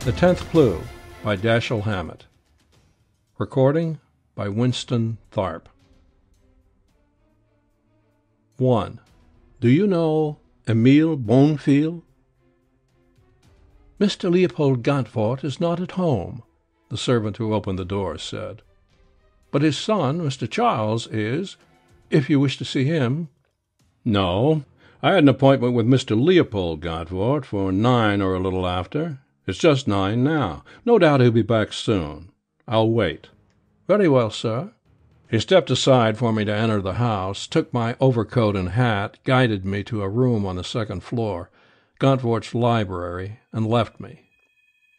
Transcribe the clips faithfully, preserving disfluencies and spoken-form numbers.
The Tenth Clue by Dashiell Hammett. Recording by Winston Tharp. One. Do you know Emile Bonfield? Mister Leopold Gantvoort is not at home, the servant who opened the door said. But his son, Mister Charles, is, if you wish to see him. No, I had an appointment with Mister Leopold Gantvoort for nine or a little after. It's just nine now. No doubt he'll be back soon. I'll wait. Very well, sir. He stepped aside for me to enter the house, took my overcoat and hat, guided me to a room on the second floor, Gantvoort's library, and left me.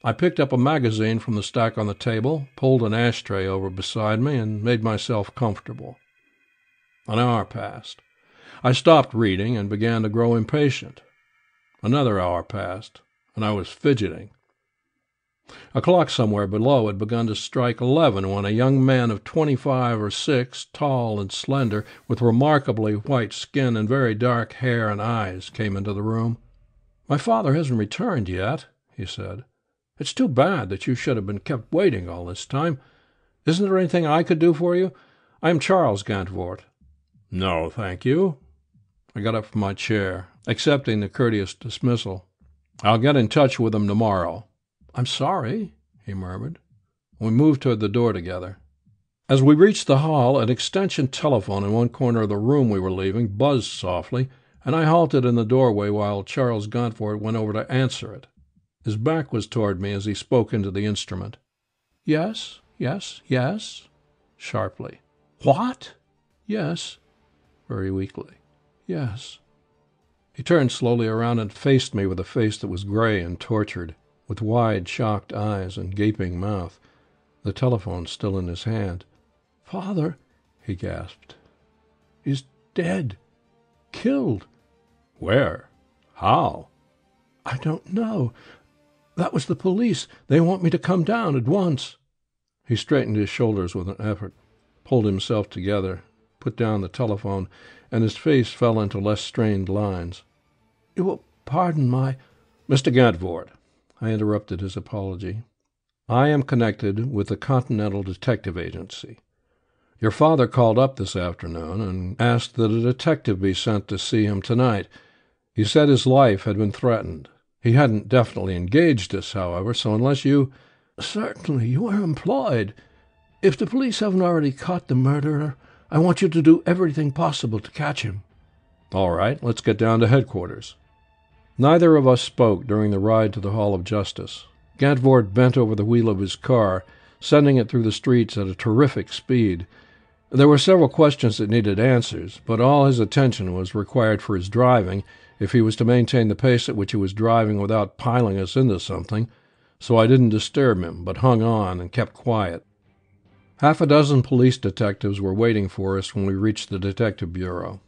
I picked up a magazine from the stack on the table, pulled an ashtray over beside me, and made myself comfortable. An hour passed. I stopped reading and began to grow impatient. Another hour passed, and I was fidgeting. A clock somewhere below had begun to strike eleven when a young man of twenty-five or six, tall and slender, with remarkably white skin and very dark hair and eyes, came into the room. "My father hasn't returned yet," he said. "It's too bad that you should have been kept waiting all this time. Isn't there anything I could do for you? I am Charles Gantvoort." "No, thank you." I got up from my chair, accepting the courteous dismissal. "I'll get in touch with him tomorrow." "I'm sorry," he murmured. We moved toward the door together. As we reached the hall, an extension telephone in one corner of the room we were leaving buzzed softly, and I halted in the doorway while Charles Gantvoort went over to answer it. His back was toward me as he spoke into the instrument. "Yes, yes, yes," sharply. "What?" "Yes," very weakly. "Yes." He turned slowly around and faced me with a face that was gray and tortured, with wide, shocked eyes and gaping mouth, the telephone still in his hand. "Father," he gasped, "is dead. Killed." "Where? How?" "I don't know. That was the police. They want me to come down at once." He straightened his shoulders with an effort, pulled himself together, put down the telephone, and his face fell into less strained lines. "You will pardon my—" "Mister Gantvoort," I interrupted his apology, "I am connected with the Continental Detective Agency. Your father called up this afternoon and asked that a detective be sent to see him tonight. He said his life had been threatened. He hadn't definitely engaged us, however, so unless you—" "Certainly, you are employed. If the police haven't already caught the murderer, I want you to do everything possible to catch him." "All right, let's get down to headquarters." Neither of us spoke during the ride to the Hall of Justice. Gantvoort bent over the wheel of his car, sending it through the streets at a terrific speed. There were several questions that needed answers, but all his attention was required for his driving if he was to maintain the pace at which he was driving without piling us into something, so I didn't disturb him, but hung on and kept quiet. Half a dozen police detectives were waiting for us when we reached the Detective Bureau.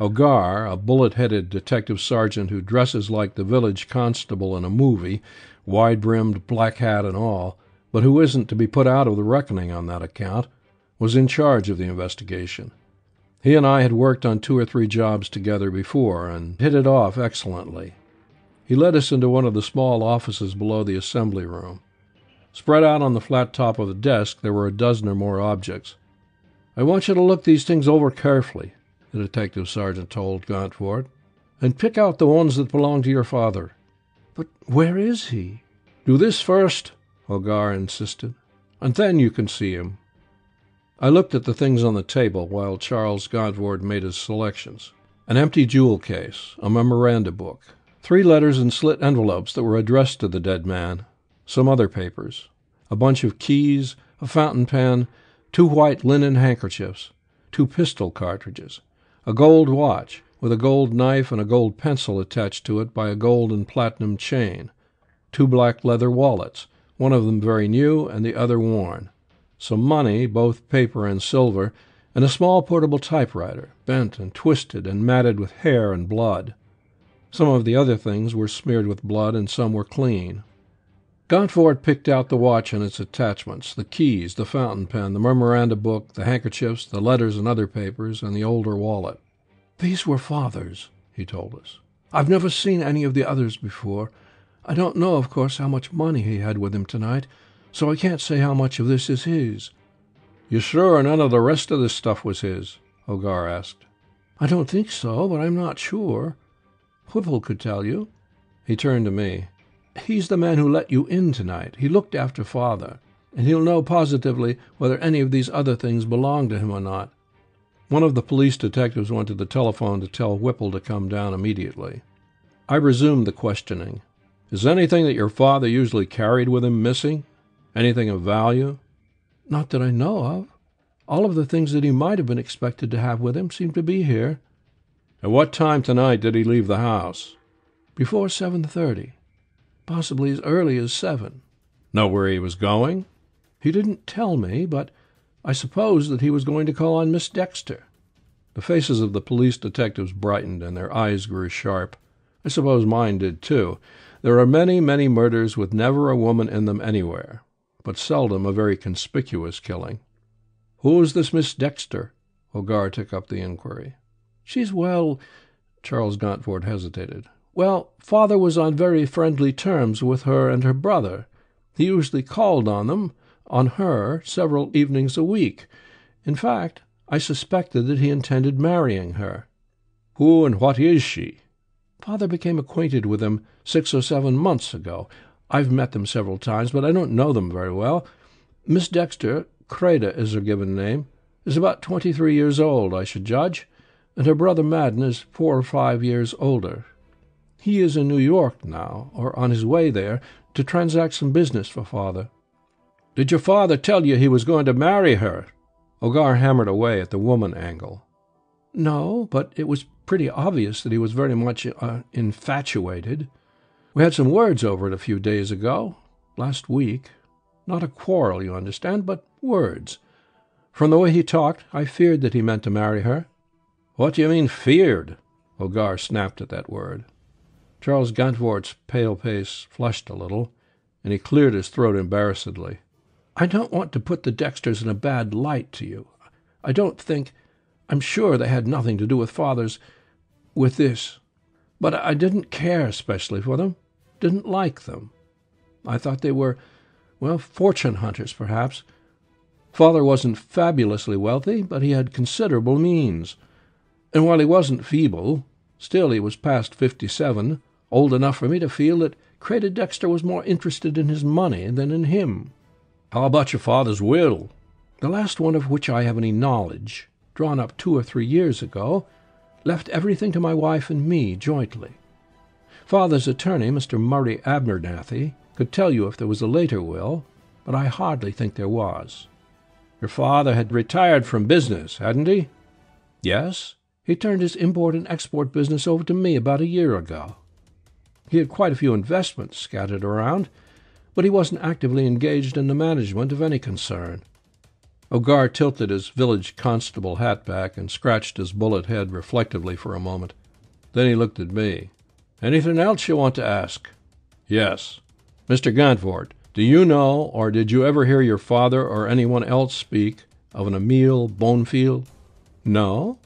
O'Gar, a bullet-headed detective sergeant who dresses like the village constable in a movie, wide-brimmed black hat and all, but who isn't to be put out of the reckoning on that account, was in charge of the investigation. He and I had worked on two or three jobs together before and hit it off excellently. He led us into one of the small offices below the assembly room. Spread out on the flat top of the desk there were a dozen or more objects. "I want you to look these things over carefully," the detective sergeant told Gantvoort, "and pick out the ones that belong to your father." "But where is he?" "Do this first," O'Gar insisted, "and then you can see him." I looked at the things on the table while Charles Gantvoort made his selections. An empty jewel case, a memoranda book, three letters in slit envelopes that were addressed to the dead man, some other papers, a bunch of keys, a fountain pen, two white linen handkerchiefs, two pistol cartridges, a gold watch with a gold knife and a gold pencil attached to it by a gold and platinum chain, two black leather wallets, one of them very new and the other worn, some money, both paper and silver, and a small portable typewriter, bent and twisted and matted with hair and blood. Some of the other things were smeared with blood and some were clean. Gantvoort picked out the watch and its attachments, the keys, the fountain pen, the memoranda book, the handkerchiefs, the letters and other papers, and the older wallet. "These were father's," he told us. "I've never seen any of the others before. I don't know, of course, how much money he had with him tonight, so I can't say how much of this is his." "You sure none of the rest of this stuff was his?" O'Gar asked. "I don't think so, but I'm not sure. Whipple could tell you." He turned to me. "He's the man who let you in tonight. He looked after Father, and he'll know positively whether any of these other things belong to him or not." One of the police detectives went to the telephone to tell Whipple to come down immediately. I resumed the questioning. "Is anything that your father usually carried with him missing? Anything of value?" "Not that I know of. All of the things that he might have been expected to have with him seem to be here." "At what time tonight did he leave the house?" "Before seven thirty. Possibly as early as seven. "Know where he was going?" "He didn't tell me, but I supposed that he was going to call on Miss Dexter." The faces of the police detectives brightened, and their eyes grew sharp. I suppose mine did, too. There are many, many murders with never a woman in them anywhere, but seldom a very conspicuous killing. "Who is this Miss Dexter?" O'Gar took up the inquiry. "She's, well," Charles Gantvoort hesitated. "Well, Father was on very friendly terms with her and her brother. He usually called on them, on her, several evenings a week. In fact, I suspected that he intended marrying her." "Who and what is she?" "Father became acquainted with them six or seven months ago. I've met them several times, but I don't know them very well. Miss Dexter, Creda is her given name, is about twenty-three years old, I should judge, and her brother Madden is four or five years older. He is in New York now, or on his way there, to transact some business for Father." "Did your father tell you he was going to marry her?" O'Gar hammered away at the woman angle. "No, but it was pretty obvious that he was very much uh, infatuated. We had some words over it a few days ago, last week. Not a quarrel, you understand, but words. From the way he talked, I feared that he meant to marry her." "What do you mean, feared?" O'Gar snapped at that word. Charles Gantvoort's pale face flushed a little, and he cleared his throat embarrassedly. "I don't want to put the Dexters in a bad light to you. I don't think... I'm sure they had nothing to do with Father's... with this. But I didn't care especially for them. Didn't like them. I thought they were, well, fortune hunters, perhaps. Father wasn't fabulously wealthy, but he had considerable means. And while he wasn't feeble, still he was past fifty-seven, old enough for me to feel that Creda Dexter was more interested in his money than in him." "How about your father's will?" "The last one of which I have any knowledge, drawn up two or three years ago, left everything to my wife and me jointly. Father's attorney, Mister Murray Abernathy, could tell you if there was a later will, but I hardly think there was." "Your father had retired from business, hadn't he?" "Yes. He turned his import and export business over to me about a year ago. He had quite a few investments scattered around, but he wasn't actively engaged in the management of any concern." O'Gar tilted his village constable hat back and scratched his bullet head reflectively for a moment. Then he looked at me. "Anything else you want to ask?" "Yes. Mister Gantvoort, do you know, or did you ever hear your father or anyone else speak of an Emile Bonfield?" "No."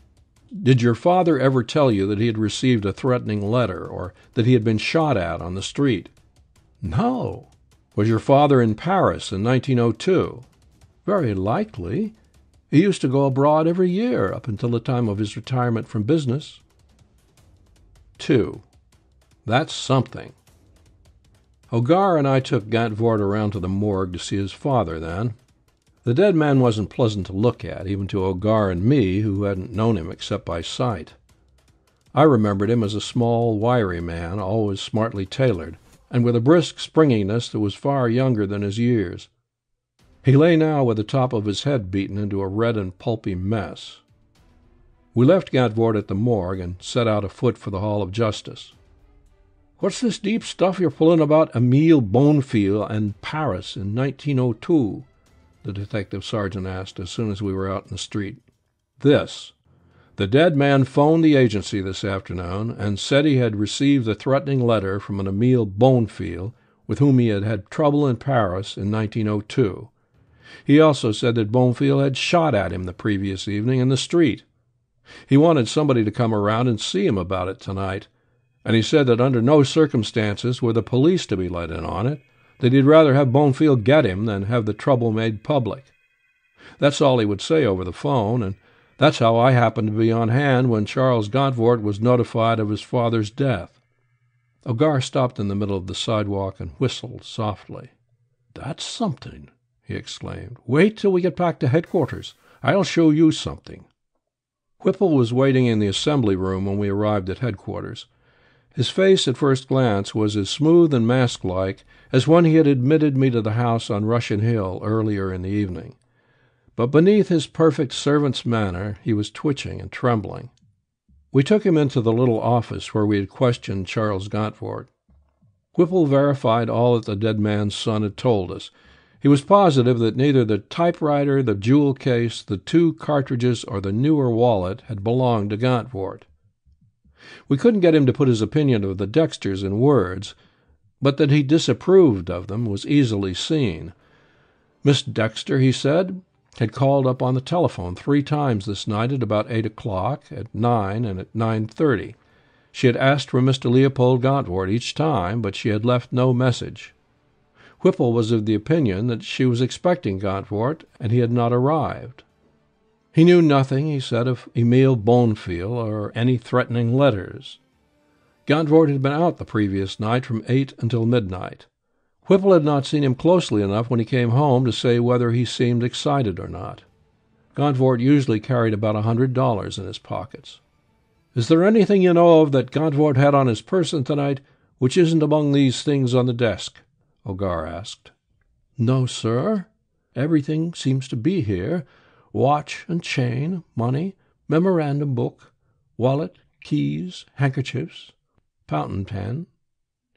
"Did your father ever tell you that he had received a threatening letter, or that he had been shot at on the street?" "No." "Was your father in Paris in nineteen oh two? "Very likely. He used to go abroad every year, up until the time of his retirement from business." Two. That's something. O'Gar and I took Gantvoort around to the morgue to see his father then. The dead man wasn't pleasant to look at, even to O'Gar and me, who hadn't known him except by sight. I remembered him as a small, wiry man, always smartly tailored, and with a brisk springiness that was far younger than his years. He lay now with the top of his head beaten into a red and pulpy mess. We left Gantvoort at the morgue and set out afoot for the Hall of Justice. "What's this deep stuff you're pulling about Emile Bonfield and Paris in nineteen oh two? The detective sergeant asked as soon as we were out in the street. "This. The dead man phoned the agency this afternoon and said he had received a threatening letter from an Emile Bonfield with whom he had had trouble in Paris in nineteen oh two. He also said that Bonfield had shot at him the previous evening in the street. He wanted somebody to come around and see him about it tonight, and he said that under no circumstances were the police to be let in on it, that he'd rather have Bonfield get him than have the trouble made public. That's all he would say over the phone, and that's how I happened to be on hand when Charles Gantvoort was notified of his father's death. O'Gar stopped in the middle of the sidewalk and whistled softly. "That's something," he exclaimed. "Wait till we get back to headquarters. I'll show you something." Whipple was waiting in the assembly room when we arrived at headquarters. His face at first glance was as smooth and mask-like as when he had admitted me to the house on Russian Hill earlier in the evening. But beneath his perfect servant's manner he was twitching and trembling. We took him into the little office where we had questioned Charles Gantvoort. Whipple verified all that the dead man's son had told us. He was positive that neither the typewriter, the jewel case, the two cartridges, or the newer wallet had belonged to Gantvoort. We couldn't get him to put his opinion of the Dexters in words, but that he disapproved of them was easily seen. Miss Dexter, he said, had called up on the telephone three times this night at about eight o'clock, at nine, and at nine thirty. She had asked for Mister Leopold Gantvoort each time, but she had left no message. Whipple was of the opinion that she was expecting Gantvoort, and he had not arrived. He knew nothing, he said, of Emile Bonfield or any threatening letters. Gantvoort had been out the previous night from eight until midnight. Whipple had not seen him closely enough when he came home to say whether he seemed excited or not. Gantvoort usually carried about a hundred dollars in his pockets. "Is there anything you know of that Gantvoort had on his person tonight which isn't among these things on the desk?" O'Gar asked. "No, sir. Everything seems to be here. Watch and chain, money, memorandum book, wallet, keys, handkerchiefs, fountain pen.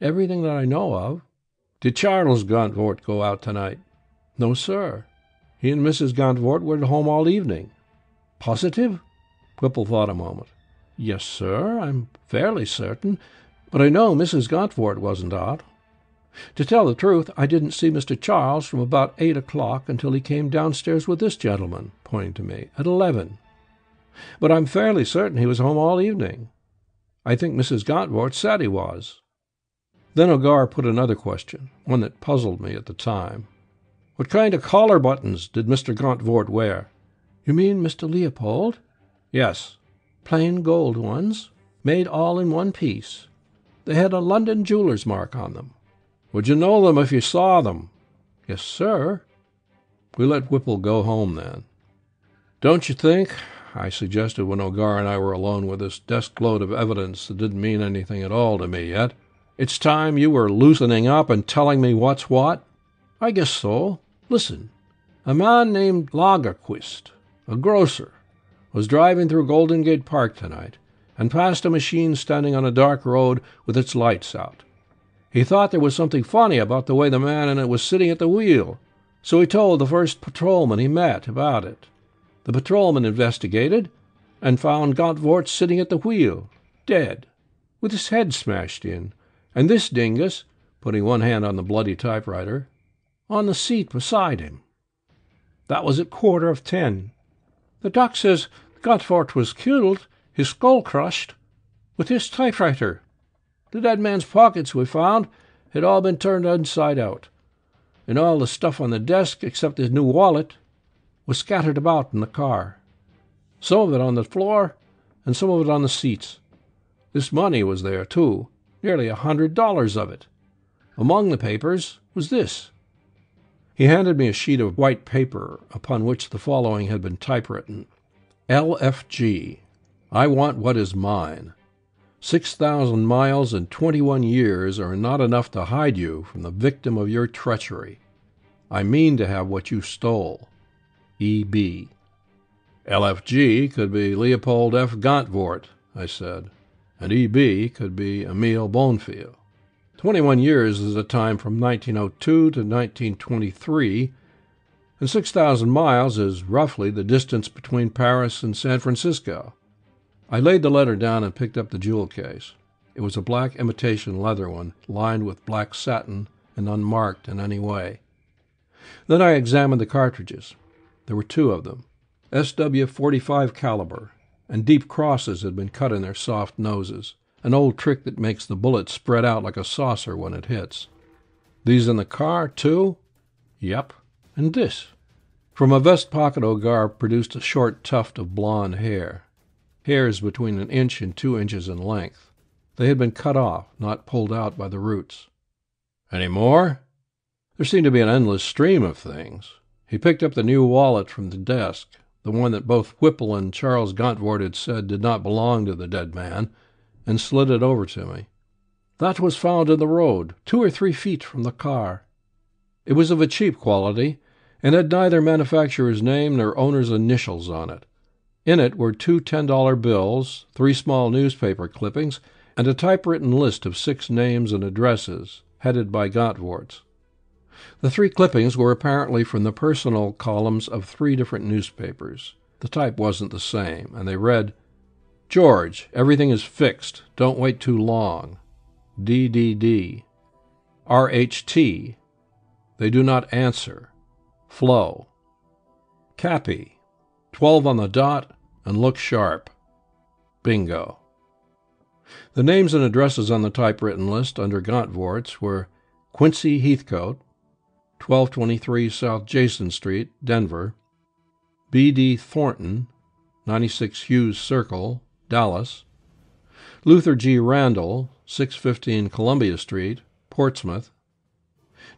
Everything that I know of." "Did Charles Gantvoort go out tonight?" "No, sir. He and Missus Gantvoort were at home all evening." "Positive?" Whipple thought a moment. "Yes, sir, I'm fairly certain, but I know Missus Gantvoort wasn't out. To tell the truth, I didn't see Mister Charles from about eight o'clock until he came downstairs with this gentleman," pointing to me, "at eleven. But I'm fairly certain he was home all evening. I think Missus Gantvoort said he was." Then O'Gar put another question, one that puzzled me at the time. "What kind of collar buttons did Mister Gantvoort wear?" "You mean Mister Leopold?" "Yes." "Plain gold ones, made all in one piece. They had a London jeweler's mark on them." "Would you know them if you saw them?" "Yes, sir." We let Whipple go home then. "Don't you think," I suggested when O'Gar and I were alone with this desk load of evidence that didn't mean anything at all to me yet, "it's time you were loosening up and telling me what's what?" "I guess so. Listen. A man named Lagerquist, a grocer, was driving through Golden Gate Park tonight and passed a machine standing on a dark road with its lights out. He thought there was something funny about the way the man in it was sitting at the wheel, so he told the first patrolman he met about it. The patrolman investigated and found Gantvoort sitting at the wheel, dead, with his head smashed in, and this dingus," putting one hand on the bloody typewriter, "on the seat beside him. That was at quarter of ten. The doc says Gantvoort was killed, his skull crushed, with his typewriter. The dead man's pockets, we found, had all been turned inside out, and all the stuff on the desk, except his new wallet, was scattered about in the car, some of it on the floor and some of it on the seats. This money was there, too. Nearly a hundred dollars of it. Among the papers was this." He handed me a sheet of white paper upon which the following had been typewritten: L F G. I want what is mine. Six thousand miles and twenty-one years are not enough to hide you from the victim of your treachery. I mean to have what you stole. E B L F G could be Leopold F. Gantvoort, I said, and E B could be Emile Bonfield. Twenty-one years is the time from nineteen oh two to nineteen twenty-three, and six thousand miles is roughly the distance between Paris and San Francisco. I laid the letter down and picked up the jewel case. It was a black imitation leather one, lined with black satin and unmarked in any way. Then I examined the cartridges. There were two of them, S W forty-five caliber, and deep crosses had been cut in their soft noses. an old trick that makes the bullet spread out like a saucer when it hits. These in the car, too? Yep. And this. From a vest pocket, O'Gar produced a short tuft of blonde hair. Hairs between an inch and two inches in length. They had been cut off, not pulled out by the roots. Any more? There seemed to be an endless stream of things. He picked up the new wallet from the desk, the one that both Whipple and Charles Gantvoort had said did not belong to the dead man, and slid it over to me. That was found in the road, two or three feet from the car. It was of a cheap quality, and had neither manufacturer's name nor owner's initials on it. In it were two ten-dollar bills, three small newspaper clippings, and a typewritten list of six names and addresses, headed by Gantvoort's. The three clippings were apparently from the personal columns of three different newspapers. The type wasn't the same, and they read, "George, everything is fixed. Don't wait too long. D D D. R H T. They do not answer. Flow. Cappy. Twelve on the dot, and look sharp. Bingo." The names and addresses on the typewritten list under Gantvoort's were Quincy Heathcote, twelve twenty-three South Jason Street, Denver; B D Thornton, ninety-six Hughes Circle, Dallas; Luther G. Randall, six fifteen Columbia Street, Portsmouth;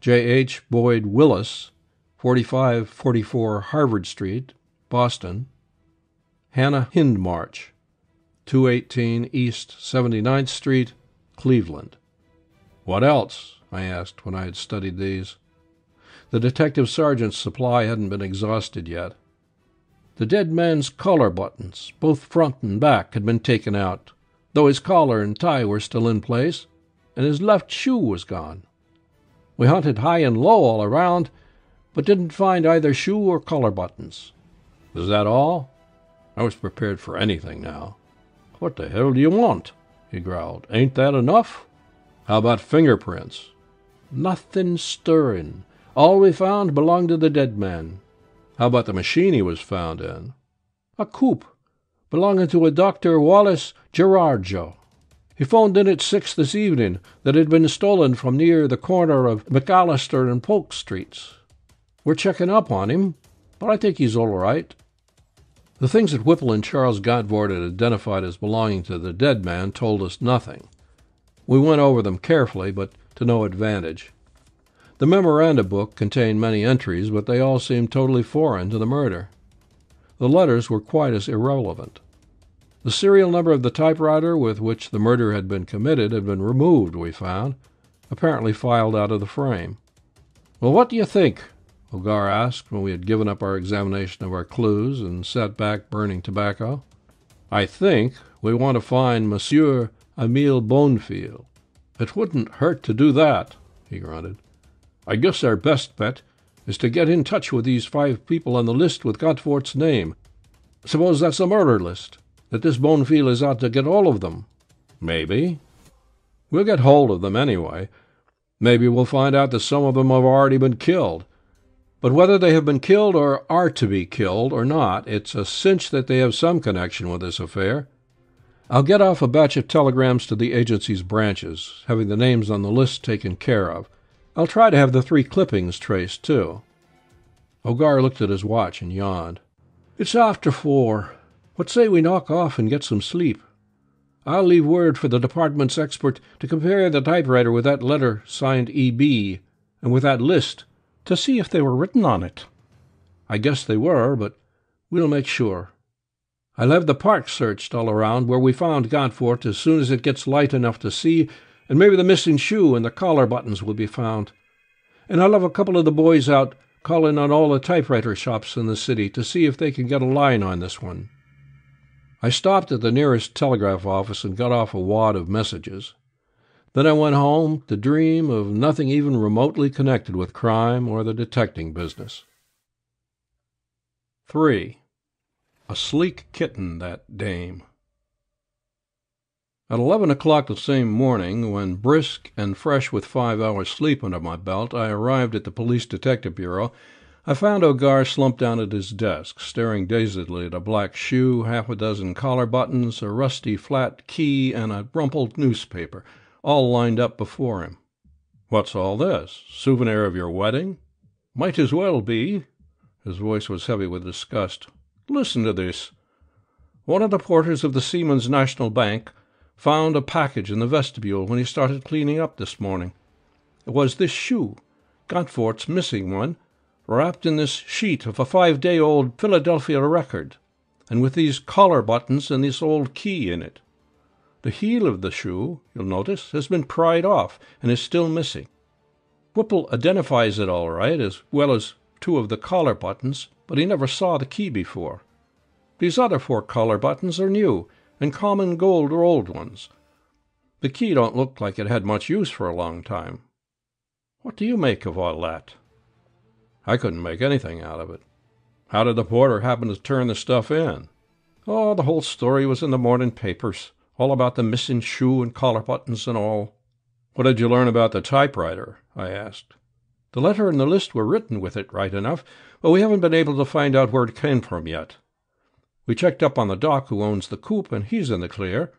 J H Boyd Willis, forty-five forty-four Harvard Street, Boston; Hannah Hindmarch, two eighteen East seventy-ninth Street, Cleveland. "What else?" I asked when I had studied these. The detective sergeant's supply hadn't been exhausted yet. The dead man's collar buttons, both front and back, had been taken out, though his collar and tie were still in place, and his left shoe was gone. We hunted high and low all around, but didn't find either shoe or collar buttons. Was that all? I was prepared for anything now. "What the hell do you want?" he growled. "Ain't that enough? How about fingerprints?" "Nothing stirring. All we found belonged to the dead man." "How about the machine he was found in?" "A coupe, belonging to a Doctor Wallace Gerardjo. He phoned in at six this evening that it had been stolen from near the corner of McAllister and Polk Streets. We're checking up on him, but I think he's all right." The things that Whipple and Charles Gantvoort had identified as belonging to the dead man told us nothing. We went over them carefully, but to no advantage. The memoranda book contained many entries, but they all seemed totally foreign to the murder. The letters were quite as irrelevant. The serial number of the typewriter with which the murder had been committed had been removed, we found, apparently filed out of the frame. "Well, what do you think?" O'Gar asked when we had given up our examination of our clues and sat back burning tobacco. "I think we want to find Monsieur Emile Bonfield." "It wouldn't hurt to do that," he grunted. "I guess our best bet is to get in touch with these five people on the list with Gantvoort's name. Suppose that's a murder list, that this Bonfield is out to get all of them." "Maybe. We'll get hold of them anyway. Maybe we'll find out that some of them have already been killed. But whether they have been killed or are to be killed or not, it's a cinch that they have some connection with this affair. I'll get off a batch of telegrams to the agency's branches, having the names on the list taken care of. I'll try to have the three clippings traced, too." O'Gar looked at his watch and yawned. "It's after four. What say we knock off and get some sleep? I'll leave word for the department's expert to compare the typewriter with that letter signed E B and with that list to see if they were written on it. I guess they were, but we'll make sure. I'll have the park searched all around where we found Gantvoort as soon as it gets light enough to see, and maybe the missing shoe and the collar buttons will be found. And I'll have a couple of the boys out calling on all the typewriter shops in the city to see if they can get a line on this one." I stopped at the nearest telegraph office and got off a wad of messages. Then I went home to dream of nothing even remotely connected with crime or the detecting business. three. A sleek kitten, that dame. At eleven o'clock the same morning, when brisk and fresh with five hours' sleep under my belt, I arrived at the police detective bureau, I found O'Gar slumped down at his desk, staring dazedly at a black shoe, half a dozen collar buttons, a rusty flat key, and a rumpled newspaper, all lined up before him. "What's all this? Souvenir of your wedding?" "Might as well be." His voice was heavy with disgust. "Listen to this. One of the porters of the Seamen's National Bank found a package in the vestibule when he started cleaning up this morning. It was this shoe, Gantvoort's missing one, wrapped in this sheet of a five-day-old Philadelphia record, and with these collar buttons and this old key in it. The heel of the shoe, you'll notice, has been pried off and is still missing. Whipple identifies it all right, as well as two of the collar buttons, but he never saw the key before. These other four collar buttons are new, and common gold or old ones. The key don't look like it had much use for a long time. What do you make of all that?" I couldn't make anything out of it. "How did the porter happen to turn the stuff in?" "Oh, the whole story was in the morning papers, all about the missing shoe and collar buttons and all." "What did you learn about the typewriter?" I asked. "The letter and the list were written with it right enough, but we haven't been able to find out where it came from yet. We checked up on the doc who owns the coupe, and he's in the clear.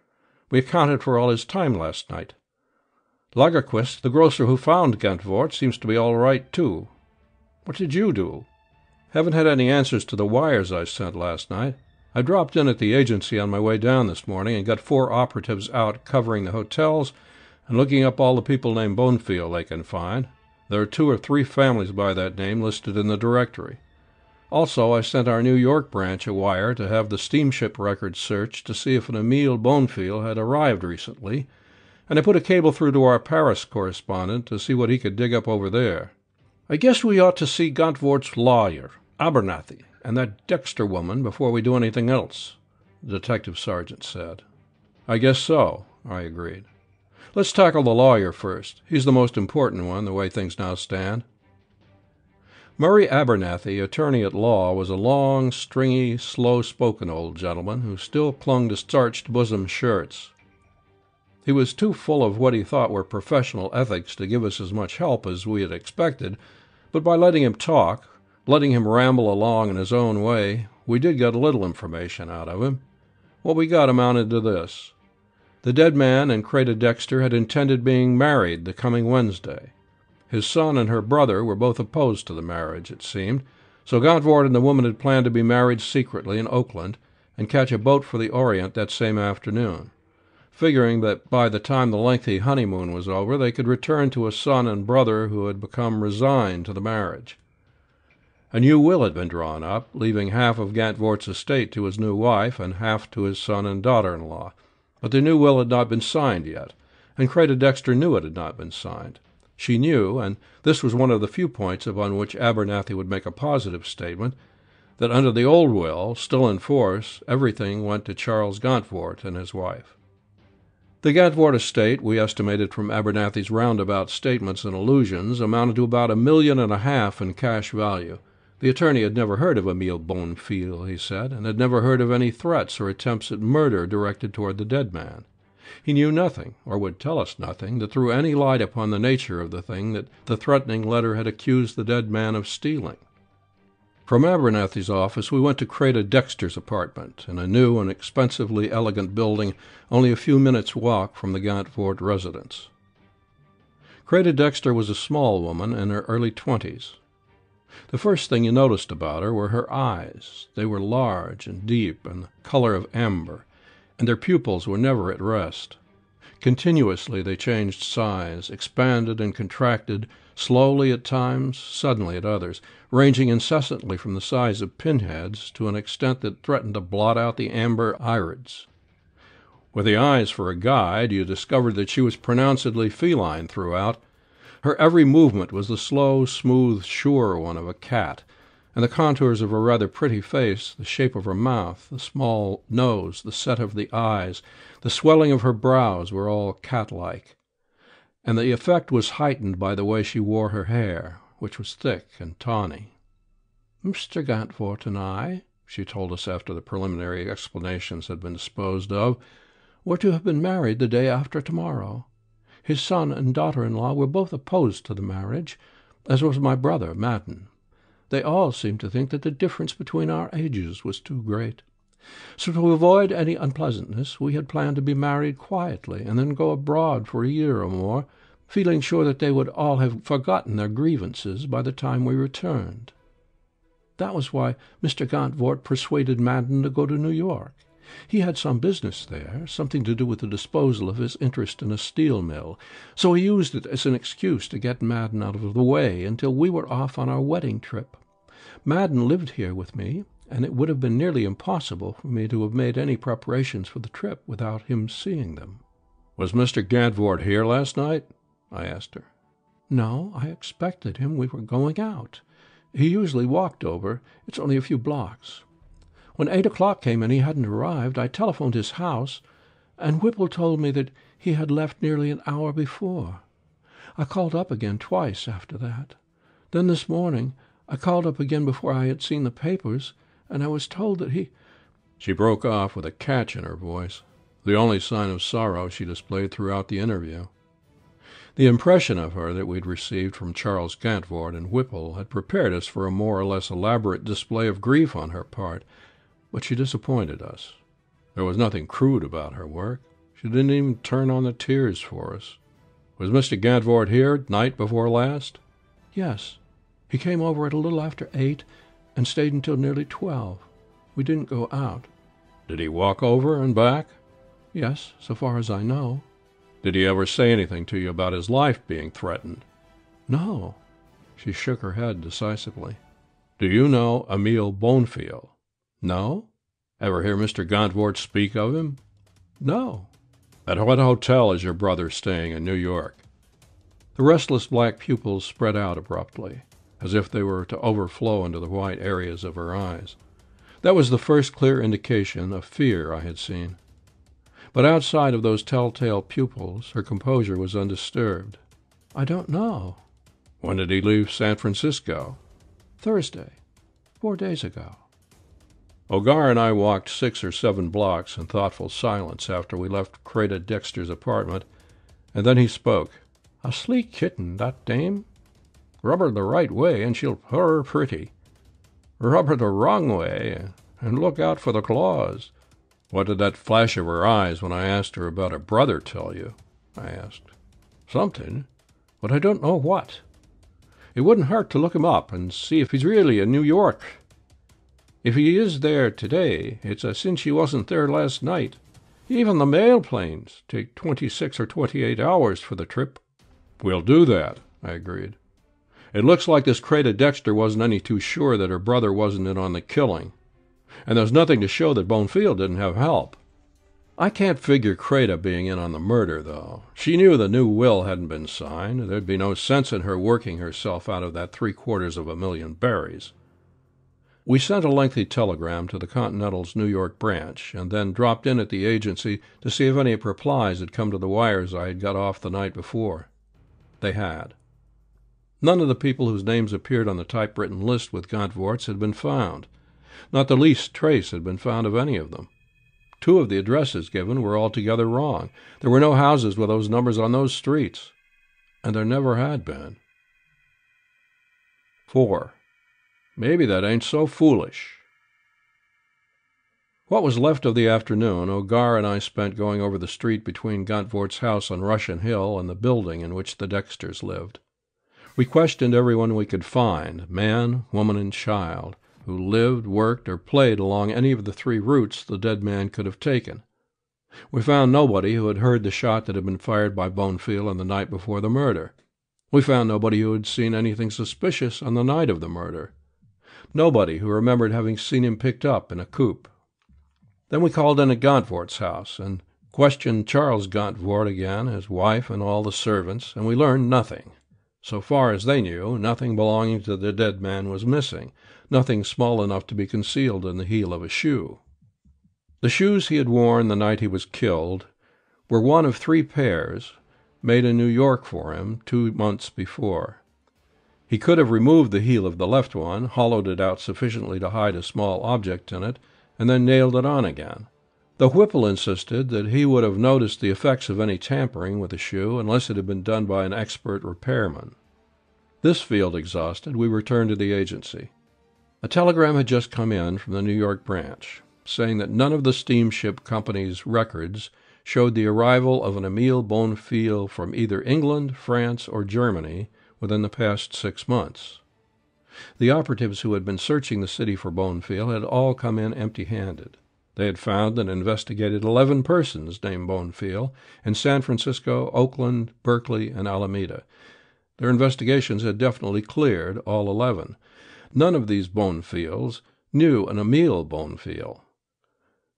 We accounted for all his time last night. Lagerquist, the grocer who found Gantvoort, seems to be all right, too. What did you do?" "Haven't had any answers to the wires I sent last night. I dropped in at the agency on my way down this morning and got four operatives out covering the hotels and looking up all the people named Bonfield they can find. There are two or three families by that name listed in the directory. Also, I sent our New York branch a wire to have the steamship records searched to see if an Emile Bonfield had arrived recently, and I put a cable through to our Paris correspondent to see what he could dig up over there. I guess we ought to see Gantvoort's lawyer, Abernathy, and that Dexter woman before we do anything else," the detective sergeant said. "I guess so," I agreed. "Let's tackle the lawyer first. He's the most important one, the way things now stand." Murray Abernathy, attorney at law, was a long, stringy, slow-spoken old gentleman who still clung to starched bosom shirts. He was too full of what he thought were professional ethics to give us as much help as we had expected, but by letting him talk, letting him ramble along in his own way, we did get a little information out of him. What we got amounted to this. The dead man and Creda Dexter had intended being married the coming Wednesday. His son and her brother were both opposed to the marriage, it seemed, so Gantvoort and the woman had planned to be married secretly in Oakland and catch a boat for the Orient that same afternoon, figuring that by the time the lengthy honeymoon was over they could return to a son and brother who had become resigned to the marriage. A new will had been drawn up, leaving half of Gantvoort's estate to his new wife and half to his son and daughter-in-law, but the new will had not been signed yet, and Creda Dexter knew it had not been signed. She knew, and this was one of the few points upon which Abernathy would make a positive statement, that under the old will, still in force, everything went to Charles Gantvoort and his wife. The Gantvoort estate, we estimated from Abernathy's roundabout statements and allusions, amounted to about a million and a half in cash value. The attorney had never heard of Emile Bonfield, he said, and had never heard of any threats or attempts at murder directed toward the dead man. He knew nothing, or would tell us nothing, that threw any light upon the nature of the thing that the threatening letter had accused the dead man of stealing. From Abernathy's office we went to Creda Dexter's apartment, in a new and expensively elegant building only a few minutes' walk from the Gantvoort residence. Creda Dexter was a small woman in her early twenties. The first thing you noticed about her were her eyes. They were large and deep and the color of amber, and their pupils were never at rest. Continuously they changed size, expanded and contracted, slowly at times, suddenly at others, ranging incessantly from the size of pinheads to an extent that threatened to blot out the amber irids. With the eyes for a guide, you discovered that she was pronouncedly feline throughout. Her every movement was the slow, smooth, sure one of a cat, and the contours of her rather pretty face, the shape of her mouth, the small nose, the set of the eyes, the swelling of her brows were all cat-like, and the effect was heightened by the way she wore her hair, which was thick and tawny. "Mister Gantvoort and I," she told us after the preliminary explanations had been disposed of, "were to have been married the day after tomorrow. His son and daughter-in-law were both opposed to the marriage, as was my brother, Madden. They all seemed to think that the difference between our ages was too great. So to avoid any unpleasantness, we had planned to be married quietly and then go abroad for a year or more, feeling sure that they would all have forgotten their grievances by the time we returned. That was why Mister Gantvoort persuaded Madden to go to New York. He had some business there, something to do with the disposal of his interest in a steel mill, so he used it as an excuse to get Madden out of the way until we were off on our wedding trip. Madden lived here with me, and it would have been nearly impossible for me to have made any preparations for the trip without him seeing them. "Was Mister Gantvoort here last night?" I asked her. "No, I expected him. We were going out. He usually walked over. It's only a few blocks. When eight o'clock came and he hadn't arrived, I telephoned his house, and Whipple told me that he had left nearly an hour before. I called up again twice after that. Then this morning I called up again before I had seen the papers, and I was told that he—" She broke off with a catch in her voice, the only sign of sorrow she displayed throughout the interview. The impression of her that we'd received from Charles Gantvoort and Whipple had prepared us for a more or less elaborate display of grief on her part, but she disappointed us. There was nothing crude about her work. She didn't even turn on the tears for us. "Was Mister Gantvoort here night before last?" "Yes. He came over at a little after eight and stayed until nearly twelve. We didn't go out." "Did he walk over and back?" "Yes, so far as I know." "Did he ever say anything to you about his life being threatened?" "No." She shook her head decisively. "Do you know Emile Bonfield?" "No." "Ever hear Mister Gantvoort speak of him?" "No." "At what hotel is your brother staying in New York?" The restless black pupils spread out abruptly, as if they were to overflow into the white areas of her eyes. That was the first clear indication of fear I had seen. But outside of those telltale pupils, her composure was undisturbed. "I don't know." "When did he leave San Francisco?" "Thursday, four days ago." O'Gar and I walked six or seven blocks in thoughtful silence after we left Creda Dexter's apartment, and then he spoke. "A sleek kitten, that dame. Rub her the right way, and she'll purr pretty. Rub her the wrong way, and look out for the claws." "What did that flash of her eyes when I asked her about her brother tell you?" I asked. "Something, but I don't know what. It wouldn't hurt to look him up and see if he's really in New York. If he is there today, it's a sin she wasn't there last night. Even the mail planes take twenty-six or twenty-eight hours for the trip." "We'll do that," I agreed. "It looks like this Creda Dexter wasn't any too sure that her brother wasn't in on the killing. And there's nothing to show that Bonfield didn't have help. I can't figure Creda being in on the murder, though. She knew the new will hadn't been signed. There'd be no sense in her working herself out of that three-quarters of a million berries." We sent a lengthy telegram to the Continental's New York branch, and then dropped in at the agency to see if any replies had come to the wires I had got off the night before. They had. None of the people whose names appeared on the typewritten list with Gantvoort's had been found. Not the least trace had been found of any of them. Two of the addresses given were altogether wrong. There were no houses with those numbers on those streets, and there never had been. Four. Maybe that ain't so foolish. What was left of the afternoon, O'Gar and I spent going over the street between Gantvoort's house on Russian Hill and the building in which the Dexters lived. We questioned everyone we could find, man, woman, and child, who lived, worked, or played along any of the three routes the dead man could have taken. We found nobody who had heard the shot that had been fired by Bonfield on the night before the murder. We found nobody who had seen anything suspicious on the night of the murder. Nobody who remembered having seen him picked up in a coupe. Then we called in at Gantvoort's house, and questioned Charles Gantvoort again, his wife, and all the servants, and we learned nothing. So far as they knew, nothing belonging to the dead man was missing, nothing small enough to be concealed in the heel of a shoe. The shoes he had worn the night he was killed were one of three pairs made in New York for him two months before. He could have removed the heel of the left one, hollowed it out sufficiently to hide a small object in it, and then nailed it on again. Though Whipple insisted that he would have noticed the effects of any tampering with the shoe unless it had been done by an expert repairman. This field exhausted, we returned to the agency. A telegram had just come in from the New York branch, saying that none of the steamship company's records showed the arrival of an Emile Bonfield from either England, France, or Germany within the past six months. The operatives who had been searching the city for Bonfield had all come in empty-handed. They had found and investigated eleven persons named Bonfield in San Francisco, Oakland, Berkeley, and Alameda. Their investigations had definitely cleared all eleven. None of these Bonfields knew an Emile Bonfield.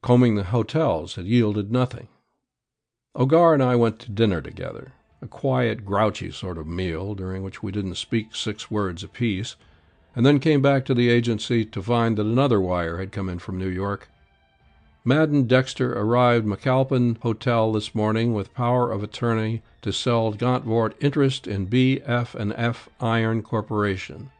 Combing the hotels had yielded nothing. O'Gar and I went to dinner together, a quiet, grouchy sort of meal during which we didn't speak six words apiece, and then came back to the agency to find that another wire had come in from New York. Madden Dexter arrived McAlpin Hotel this morning with power of attorney to sell Gantvoort interest in B F and F. Iron Corporation.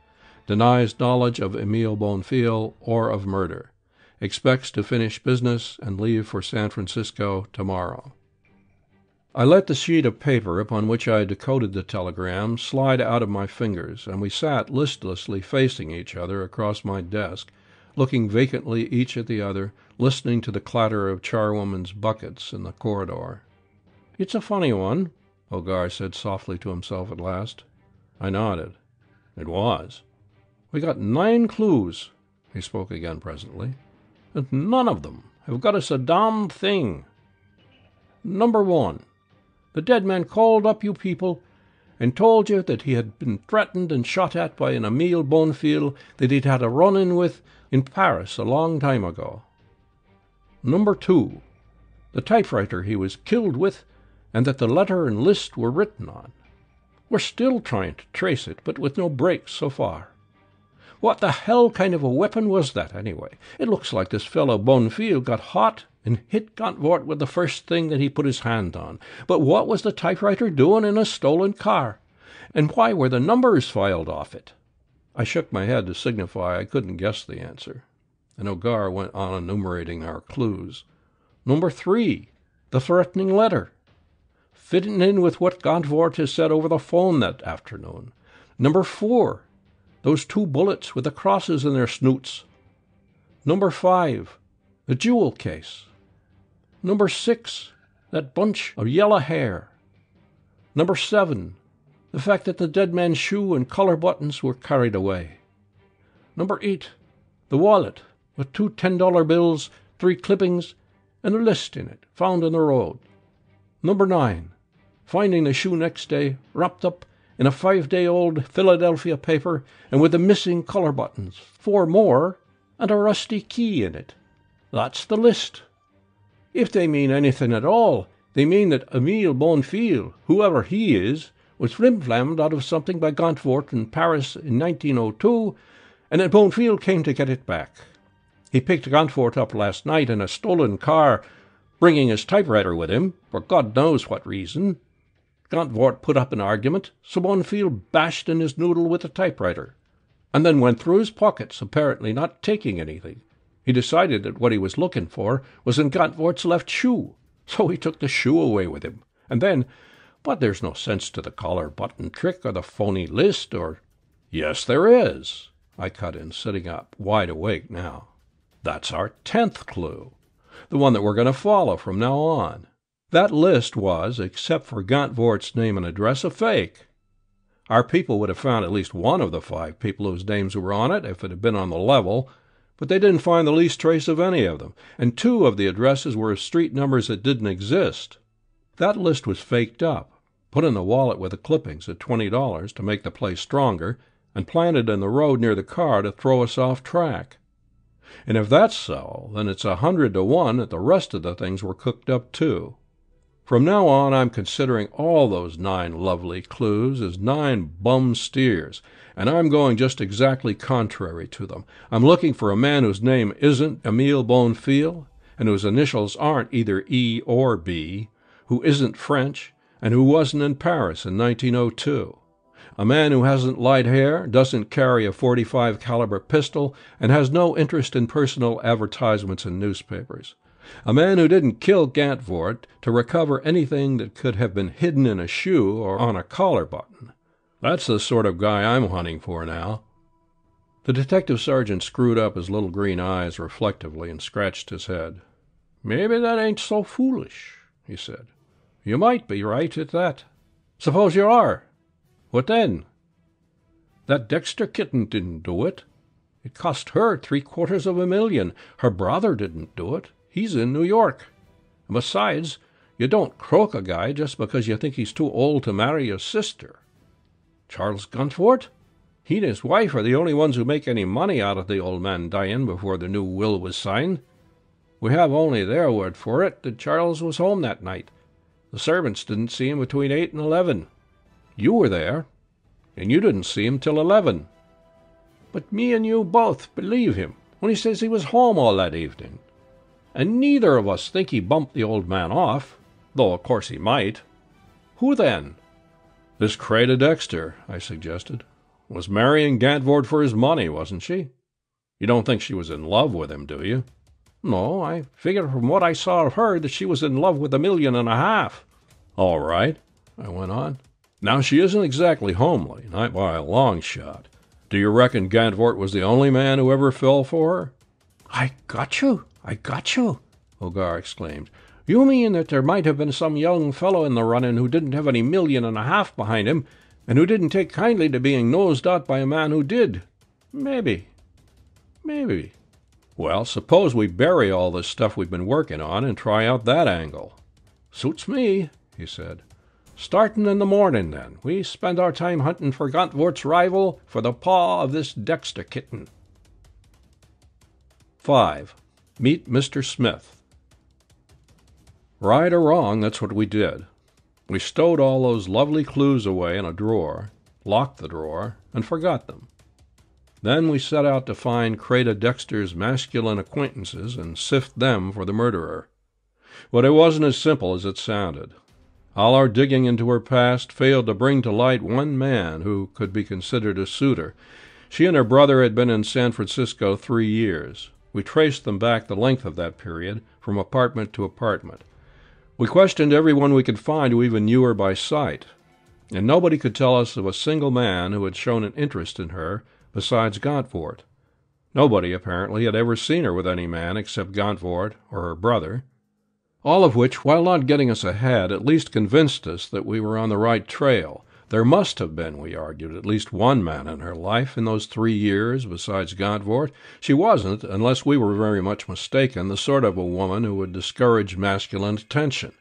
Denies knowledge of Emile Bonfield or of murder. Expects to finish business and leave for San Francisco tomorrow. I let the sheet of paper upon which I had decoded the telegram slide out of my fingers, and we sat listlessly facing each other across my desk, looking vacantly each at the other, listening to the clatter of charwoman's buckets in the corridor. "It's a funny one," O'Gar said softly to himself at last. I nodded. It was. "We got nine clues," he spoke again presently, "and none of them have got us a damn thing. Number one, the dead man called up you people and told you that he had been threatened and shot at by an Emile Bonfield that he'd had a run-in with in Paris a long time ago. Number two, the typewriter he was killed with and that the letter and list were written on. We're still trying to trace it, but with no breaks so far. What the hell kind of a weapon was that, anyway? It looks like this fellow Bonfield got hot and hit Gantvoort with the first thing that he put his hand on. But what was the typewriter doing in a stolen car? And why were the numbers filed off it?" I shook my head to signify I couldn't guess the answer, and O'Gar went on enumerating our clues. "Number three, the threatening letter. Fitting in with what Gantvoort has said over the phone that afternoon. Number four, those two bullets with the crosses in their snoots. Number five, the jewel case. Number six, that bunch of yellow hair. Number seven, the fact that the dead man's shoe and collar buttons were carried away. Number eight, the wallet with two ten-dollar bills, three clippings, and a list in it found in the road. Number nine, finding the shoe next day wrapped up in a five-day-old Philadelphia paper and with the missing collar buttons, four more, and a rusty key in it. That's the list. If they mean anything at all, they mean that Emile Bonfield, whoever he is, was flimflammed out of something by Gantvoort in Paris in nineteen oh two, and that Bonfield came to get it back. He picked Gantvoort up last night in a stolen car, bringing his typewriter with him, for God knows what reason. Gantvoort put up an argument, so Bonfield bashed in his noodle with the typewriter, and then went through his pockets, apparently not taking anything. He decided that what he was looking for was in Gantvoort's left shoe, so he took the shoe away with him. And then, but there's no sense to the collar button trick or the phony list or—" "Yes, there is," I cut in, sitting up, wide awake now. "That's our tenth clue, the one that we're going to follow from now on. That list was, except for Gantvoort's name and address, a fake. Our people would have found at least one of the five people whose names were on it if it had been on the level, but they didn't find the least trace of any of them, and two of the addresses were street numbers that didn't exist. That list was faked up, put in the wallet with the clippings at twenty dollars to make the place stronger, and planted in the road near the car to throw us off track. And if that's so, then it's a hundred to one that the rest of the things were cooked up too. From now on, I'm considering all those nine lovely clues as nine bum steers, and I'm going just exactly contrary to them. I'm looking for a man whose name isn't Emile Bonfield, and whose initials aren't either E or B, who isn't French, and who wasn't in Paris in nineteen oh two. A man who hasn't light hair, doesn't carry a forty-five caliber pistol, and has no interest in personal advertisements in newspapers. A man who didn't kill Gantvoort to recover anything that could have been hidden in a shoe or on a collar button. That's the sort of guy I'm hunting for now." The detective sergeant screwed up his little green eyes reflectively and scratched his head. "Maybe that ain't so foolish," he said. "You might be right at that. Suppose you are. What then? That Dexter kitten didn't do it. It cost her three quarters of a million. Her brother didn't do it. He's in New York. And besides, you don't croak a guy just because you think he's too old to marry your sister. Charles Gantvoort? He and his wife are the only ones who make any money out of the old man dying before the new will was signed. We have only their word for it that Charles was home that night. The servants didn't see him between eight and eleven. You were there, and you didn't see him till eleven. But me and you both believe him when he says he was home all that evening. And neither of us think he bumped the old man off, though of course he might. Who then?" "This Creda Dexter," I suggested, "was marrying Gantvoort for his money, wasn't she? You don't think she was in love with him, do you?" "No, I figured from what I saw of her that she was in love with a million and a half." "All right," I went on. "Now, she isn't exactly homely, not by a long shot. Do you reckon Gantvoort was the only man who ever fell for her?" "I got you, I got you," O'Gar exclaimed. "You mean that there might have been some young fellow in the run-in who didn't have any million and a half behind him, and who didn't take kindly to being nosed out by a man who did? Maybe. Maybe. Well, suppose we bury all this stuff we've been working on and try out that angle." "Suits me," he said. "Startin' in the morning, then, we spend our time hunting for Gantvoort's rival for the paw of this Dexter kitten." Five. Meet Mister Smith. Right or wrong, that's what we did. We stowed all those lovely clues away in a drawer, locked the drawer, and forgot them. Then we set out to find Creda Dexter's masculine acquaintances and sift them for the murderer. But it wasn't as simple as it sounded. All our digging into her past failed to bring to light one man who could be considered a suitor. She and her brother had been in San Francisco three years. We traced them back the length of that period, from apartment to apartment. We questioned everyone we could find who even knew her by sight, and nobody could tell us of a single man who had shown an interest in her besides Gantvoort. Nobody, apparently, had ever seen her with any man except Gantvoort or her brother. All of which, while not getting us ahead, at least convinced us that we were on the right trail. There must have been, we argued, at least one man in her life in those three years besides Gantvoort. She wasn't, unless we were very much mistaken, the sort of a woman who would discourage masculine attention,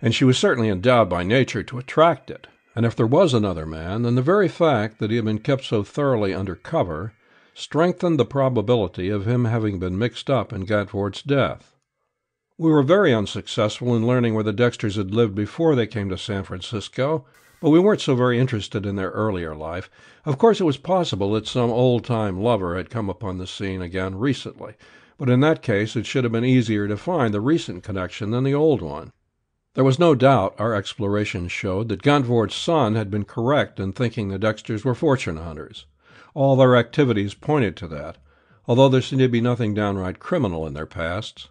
and she was certainly endowed by nature to attract it. And if there was another man, then the very fact that he had been kept so thoroughly under cover strengthened the probability of him having been mixed up in Gantvoort's death. We were very unsuccessful in learning where the Dexters had lived before they came to San Francisco, but we weren't so very interested in their earlier life. Of course, it was possible that some old-time lover had come upon the scene again recently, but in that case it should have been easier to find the recent connection than the old one. There was no doubt our exploration showed that Gantvoort's son had been correct in thinking the Dexters were fortune hunters. All their activities pointed to that, although there seemed to be nothing downright criminal in their pasts.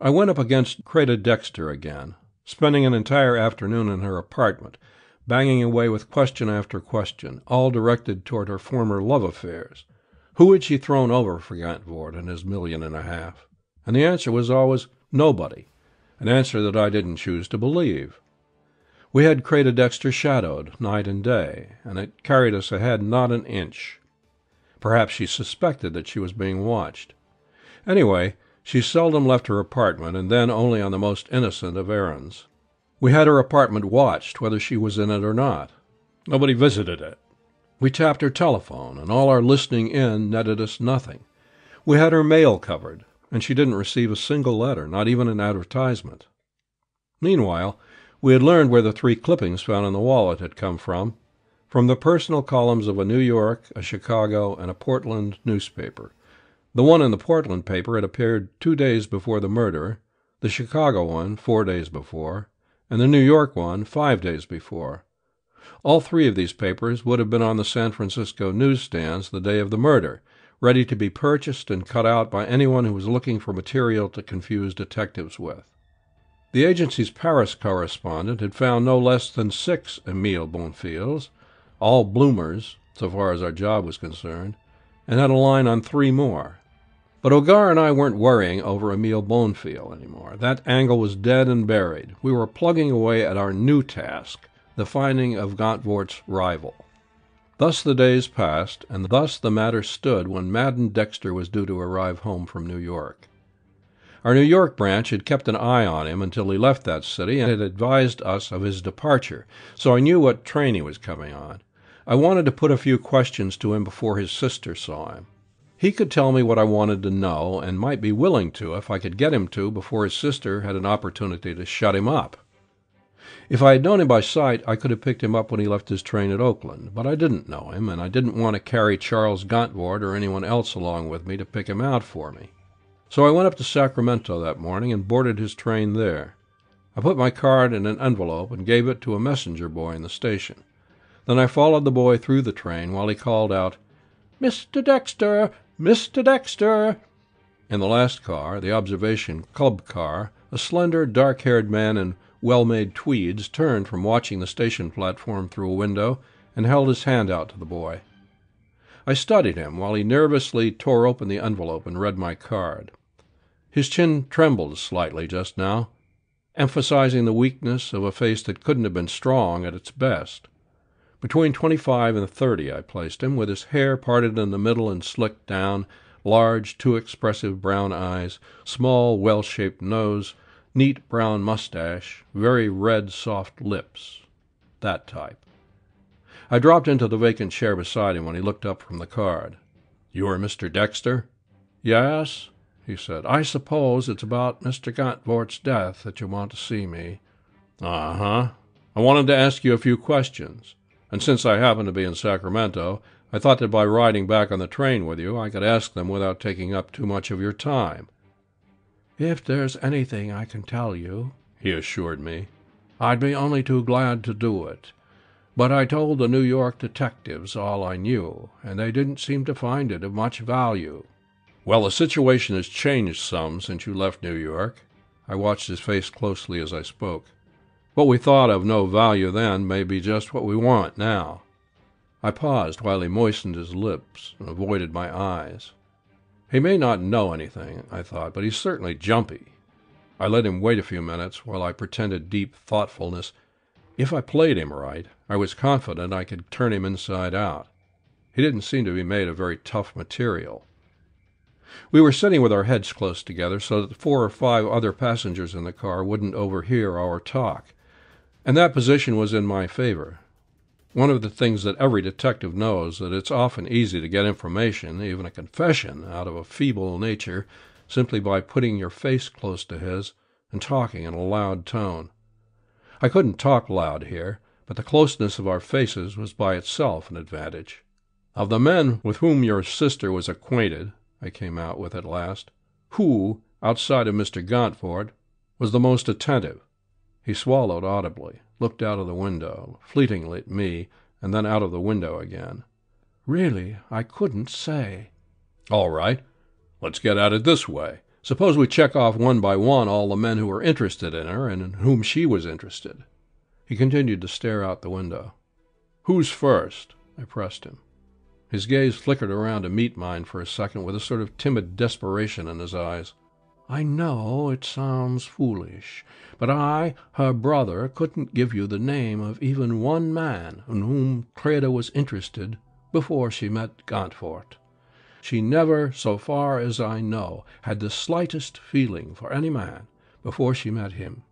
I went up against Creda Dexter again, spending an entire afternoon in her apartment, banging away with question after question, all directed toward her former love affairs. Who had she thrown over for Gantvoort and his million and a half? And the answer was always nobody, an answer that I didn't choose to believe. We had Creda Dexter shadowed night and day, and it carried us ahead not an inch. Perhaps she suspected that she was being watched. Anyway, she seldom left her apartment, and then only on the most innocent of errands. We had her apartment watched, whether she was in it or not. Nobody visited it. We tapped her telephone, and all our listening in netted us nothing. We had her mail covered, and she didn't receive a single letter, not even an advertisement. Meanwhile, we had learned where the three clippings found in the wallet had come from, from the personal columns of a New York, a Chicago, and a Portland newspaper. The one in the Portland paper had appeared two days before the murder, the Chicago one four days before, and the New York one five days before. All three of these papers would have been on the San Francisco newsstands the day of the murder, ready to be purchased and cut out by anyone who was looking for material to confuse detectives with. The agency's Paris correspondent had found no less than six Emile Bonfields, all bloomers, so far as our job was concerned, and had a line on three more. But O'Gar and I weren't worrying over Emile Bonfield anymore. That angle was dead and buried. We were plugging away at our new task, the finding of Gantvoort's rival. Thus the days passed, and thus the matter stood when Madden Dexter was due to arrive home from New York. Our New York branch had kept an eye on him until he left that city, and had advised us of his departure, so I knew what train he was coming on. I wanted to put a few questions to him before his sister saw him. He could tell me what I wanted to know, and might be willing to if I could get him to before his sister had an opportunity to shut him up. If I had known him by sight, I could have picked him up when he left his train at Oakland, but I didn't know him, and I didn't want to carry Charles Gantvoort or anyone else along with me to pick him out for me. So I went up to Sacramento that morning and boarded his train there. I put my card in an envelope and gave it to a messenger boy in the station. Then I followed the boy through the train while he called out, "Mister Dexter! Mister Dexter!" In the last car, the observation club car, a slender, dark-haired man in well-made tweeds turned from watching the station platform through a window and held his hand out to the boy. I studied him while he nervously tore open the envelope and read my card. His chin trembled slightly just now, emphasizing the weakness of a face that couldn't have been strong at its best. Between twenty-five and thirty I placed him, with his hair parted in the middle and slicked down, large, too expressive brown eyes, small, well-shaped nose, neat brown mustache, very red, soft lips. That type. I dropped into the vacant chair beside him when he looked up from the card. "You are Mister Dexter?" "Yes," he said. "I suppose it's about Mister Gantvoort's death that you want to see me." "Uh-huh. I wanted to ask you a few questions, and since I happen to be in Sacramento, I thought that by riding back on the train with you, I could ask them without taking up too much of your time." "If there's anything I can tell you," he assured me, "I'd be only too glad to do it. But I told the New York detectives all I knew, and they didn't seem to find it of much value." "Well, the situation has changed some since you left New York." I watched his face closely as I spoke. "What we thought of no value then may be just what we want now." I paused while he moistened his lips and avoided my eyes. He may not know anything, I thought, but he's certainly jumpy. I let him wait a few minutes while I pretended deep thoughtfulness. If I played him right, I was confident I could turn him inside out. He didn't seem to be made of very tough material. We were sitting with our heads close together so that four or five other passengers in the car wouldn't overhear our talk, and that position was in my favor. One of the things that every detective knows, that it's often easy to get information, even a confession, out of a feeble nature, simply by putting your face close to his and talking in a loud tone. I couldn't talk loud here, but the closeness of our faces was by itself an advantage. "Of the men with whom your sister was acquainted," I came out with at last, "who, outside of Mister Gantvoort, was the most attentive?" He swallowed audibly, looked out of the window, fleetingly at me, and then out of the window again. "Really, I couldn't say." "All right. Let's get at it this way. Suppose we check off one by one all the men who were interested in her and in whom she was interested." He continued to stare out the window. "Who's first?" I pressed him. His gaze flickered around to meet mine for a second with a sort of timid desperation in his eyes. "I know it sounds foolish, but I, her brother, couldn't give you the name of even one man in whom Creda was interested before she met Gantvoort. She never, so far as I know, had the slightest feeling for any man before she met him.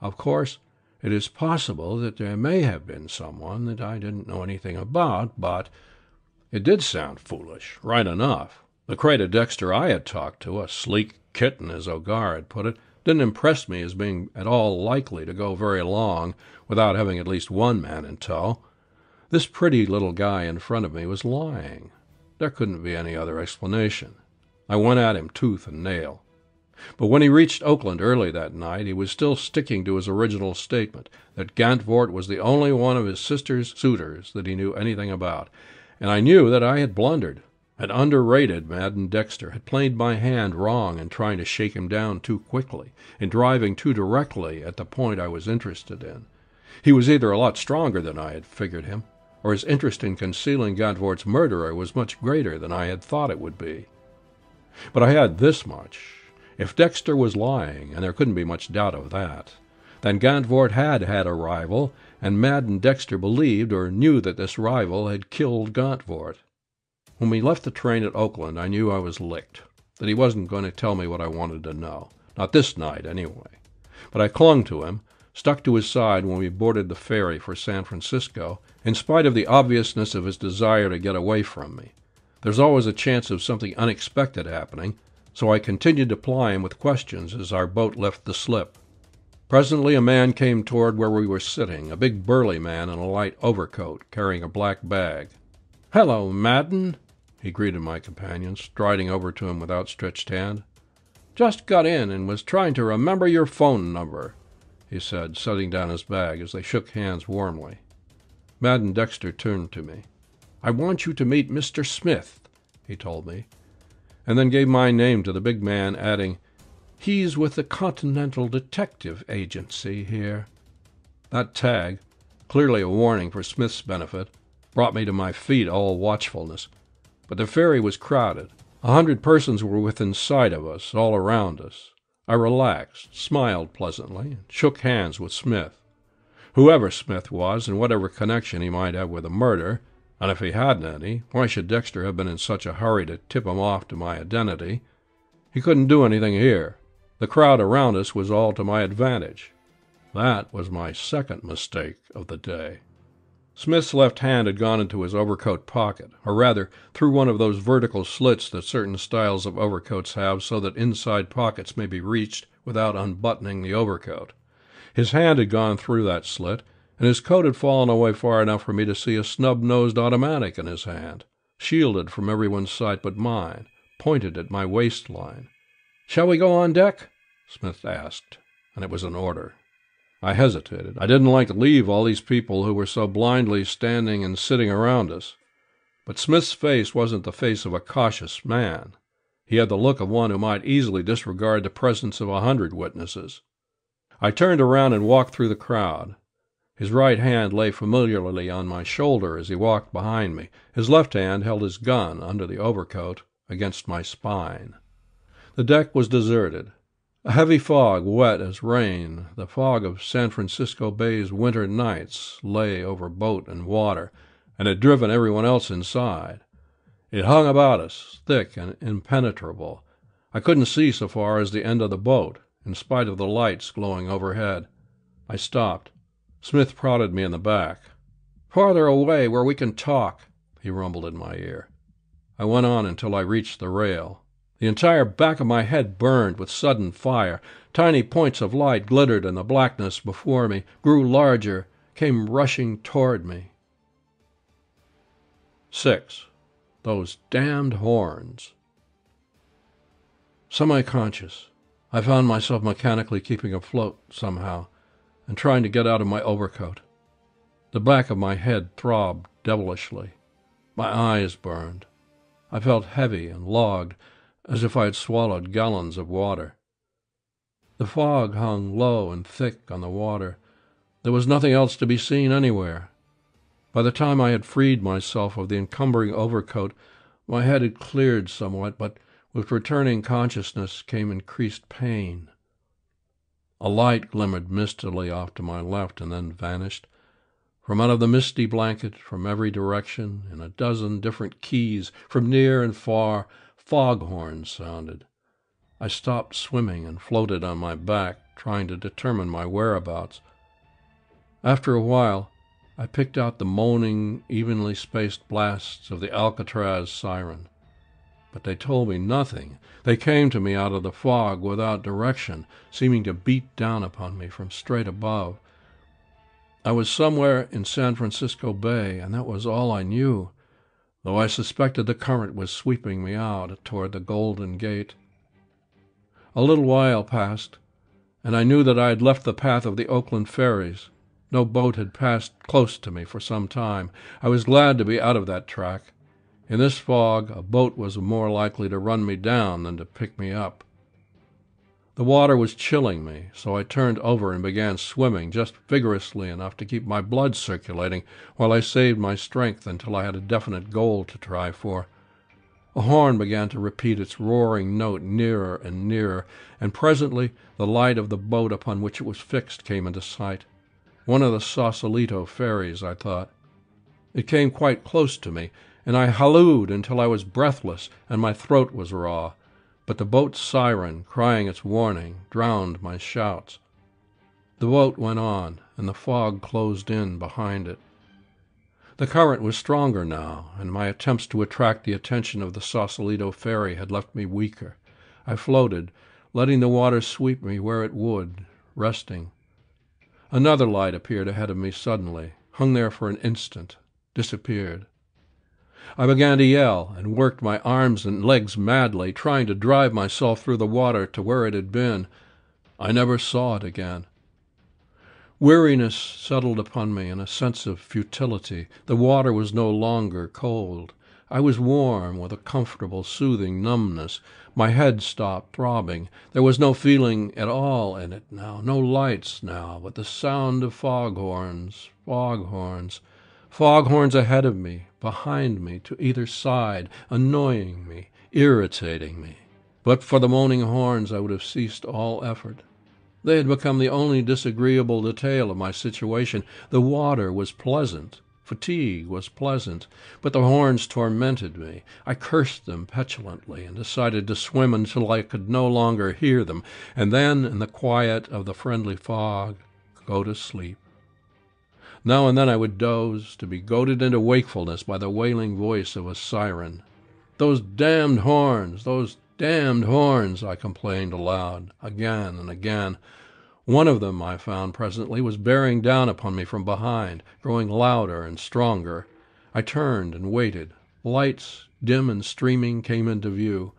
Of course, it is possible that there may have been someone that I didn't know anything about, but—" It did sound foolish, right enough. The Creda Dexter I had talked to, a sleek kitten, as O'Gar had put it, didn't impress me as being at all likely to go very long without having at least one man in tow. This pretty little guy in front of me was lying. There couldn't be any other explanation. I went at him tooth and nail. But when he reached Oakland early that night, he was still sticking to his original statement that Gantvoort was the only one of his sister's suitors that he knew anything about, and I knew that I had blundered, had underrated Madden Dexter, had played my hand wrong in trying to shake him down too quickly, in driving too directly at the point I was interested in. He was either a lot stronger than I had figured him, or his interest in concealing Gantvoort's murderer was much greater than I had thought it would be. But I had this much. If Dexter was lying, and there couldn't be much doubt of that, then Gantvoort had had a rival, and Madden Dexter believed or knew that this rival had killed Gantvoort. When we left the train at Oakland, I knew I was licked, that he wasn't going to tell me what I wanted to know. Not this night, anyway. But I clung to him, stuck to his side when we boarded the ferry for San Francisco, in spite of the obviousness of his desire to get away from me. There's always a chance of something unexpected happening, so I continued to ply him with questions as our boat left the slip. Presently a man came toward where we were sitting, a big burly man in a light overcoat, carrying a black bag. "Hello, Madden," he greeted my companion, striding over to him with outstretched hand. "Just got in and was trying to remember your phone number," he said, setting down his bag as they shook hands warmly. Madden Dexter turned to me. "I want you to meet Mister Smith," he told me, and then gave my name to the big man, adding, "He's with the Continental Detective Agency here." That tag, clearly a warning for Smith's benefit, brought me to my feet, all watchfulness. But the ferry was crowded. A hundred persons were within sight of us, all around us. I relaxed, smiled pleasantly, and shook hands with Smith. Whoever Smith was, and whatever connection he might have with the murder, and if he hadn't any, why should Dexter have been in such a hurry to tip him off to my identity? He couldn't do anything here. The crowd around us was all to my advantage. That was my second mistake of the day. Smith's left hand had gone into his overcoat pocket, or rather, through one of those vertical slits that certain styles of overcoats have so that inside pockets may be reached without unbuttoning the overcoat. His hand had gone through that slit, and his coat had fallen away far enough for me to see a snub-nosed automatic in his hand, shielded from everyone's sight but mine, pointed at my waistline. "Shall we go on deck?" Smith asked, and it was an order. I hesitated. I didn't like to leave all these people who were so blindly standing and sitting around us. But Smith's face wasn't the face of a cautious man. He had the look of one who might easily disregard the presence of a hundred witnesses. I turned around and walked through the crowd. His right hand lay familiarly on my shoulder as he walked behind me. His left hand held his gun under the overcoat against my spine. The deck was deserted. A heavy fog, wet as rain, the fog of San Francisco Bay's winter nights, lay over boat and water, and had driven everyone else inside. It hung about us, thick and impenetrable. I couldn't see so far as the end of the boat, in spite of the lights glowing overhead. I stopped. Smith prodded me in the back. "Farther away, where we can talk," he rumbled in my ear. I went on until I reached the rail. The entire back of my head burned with sudden fire. Tiny points of light glittered in the blackness before me, grew larger, came rushing toward me. Six. Those damned horns. Semi-conscious, I found myself mechanically keeping afloat somehow, and trying to get out of my overcoat. The back of my head throbbed devilishly. My eyes burned. I felt heavy and logged, as if I had swallowed gallons of water. The fog hung low and thick on the water. There was nothing else to be seen anywhere. By the time I had freed myself of the encumbering overcoat, my head had cleared somewhat, but with returning consciousness came increased pain. A light glimmered mistily off to my left and then vanished. From out of the misty blanket, from every direction, in a dozen different keys, from near and far, foghorns sounded. I stopped swimming and floated on my back, trying to determine my whereabouts. After a while, I picked out the moaning, evenly spaced blasts of the Alcatraz siren. But they told me nothing. They came to me out of the fog without direction, seeming to beat down upon me from straight above. I was somewhere in San Francisco Bay, and that was all I knew, though I suspected the current was sweeping me out toward the Golden Gate. A little while passed, and I knew that I had left the path of the Oakland ferries. No boat had passed close to me for some time. I was glad to be out of that track. In this fog, a boat was more likely to run me down than to pick me up. The water was chilling me, so I turned over and began swimming, just vigorously enough to keep my blood circulating while I saved my strength until I had a definite goal to try for. A horn began to repeat its roaring note nearer and nearer, and presently the light of the boat upon which it was fixed came into sight. One of the Sausalito ferries, I thought. It came quite close to me, and I hallooed until I was breathless and my throat was raw. But the boat's siren, crying its warning, drowned my shouts. The boat went on, and the fog closed in behind it. The current was stronger now, and my attempts to attract the attention of the Sausalito ferry had left me weaker. I floated, letting the water sweep me where it would, resting. Another light appeared ahead of me suddenly, hung there for an instant, disappeared. I began to yell, and worked my arms and legs madly, trying to drive myself through the water to where it had been. I never saw it again. Weariness settled upon me, and a sense of futility. The water was no longer cold. I was warm, with a comfortable, soothing numbness. My head stopped throbbing. There was no feeling at all in it now, no lights now, but the sound of foghorns, foghorns. Foghorns ahead of me, behind me, to either side, annoying me, irritating me. But for the moaning horns I would have ceased all effort. They had become the only disagreeable detail of my situation. The water was pleasant, fatigue was pleasant, but the horns tormented me. I cursed them petulantly, and decided to swim until I could no longer hear them, and then, in the quiet of the friendly fog, go to sleep. Now and then I would doze, to be goaded into wakefulness by the wailing voice of a siren. Those damned horns, those damned horns, I complained aloud, again and again. One of them, I found presently, was bearing down upon me from behind, growing louder and stronger. I turned and waited. Lights, dim and streaming, came into view.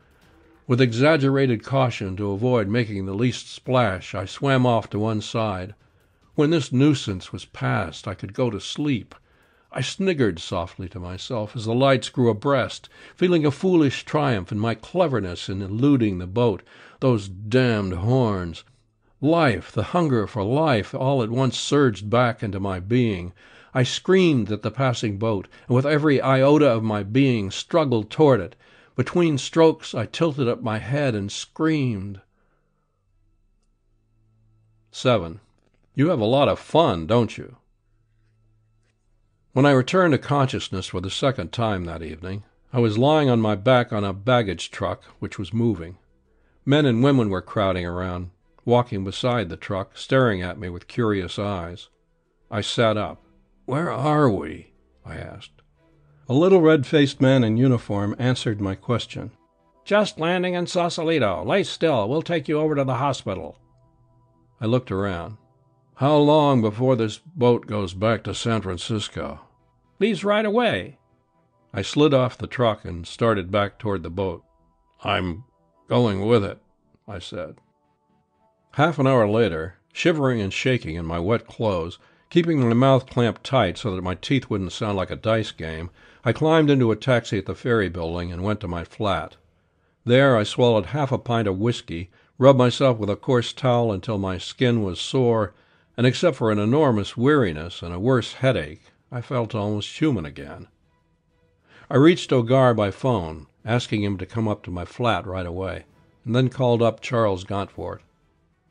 With exaggerated caution to avoid making the least splash, I swam off to one side. When this nuisance was past, I could go to sleep. I sniggered softly to myself as the lights grew abreast, feeling a foolish triumph in my cleverness in eluding the boat. Those damned horns! Life, the hunger for life, all at once surged back into my being. I screamed at the passing boat, and with every iota of my being struggled toward it. Between strokes I tilted up my head and screamed. Seven. You have a lot of fun, don't you? When I returned to consciousness for the second time that evening, I was lying on my back on a baggage truck, which was moving. Men and women were crowding around, walking beside the truck, staring at me with curious eyes. I sat up. "Where are we?" I asked. A little red-faced man in uniform answered my question. "Just landing in Sausalito. Lay still. We'll take you over to the hospital." I looked around. "How long before this boat goes back to San Francisco?" "Leaves right away." I slid off the truck and started back toward the boat. "I'm going with it," I said. Half an hour later, shivering and shaking in my wet clothes, keeping my mouth clamped tight so that my teeth wouldn't sound like a dice game, I climbed into a taxi at the ferry building and went to my flat. There I swallowed half a pint of whiskey, rubbed myself with a coarse towel until my skin was sore, and except for an enormous weariness and a worse headache, I felt almost human again. I reached O'Gar by phone, asking him to come up to my flat right away, and then called up Charles Gantvoort.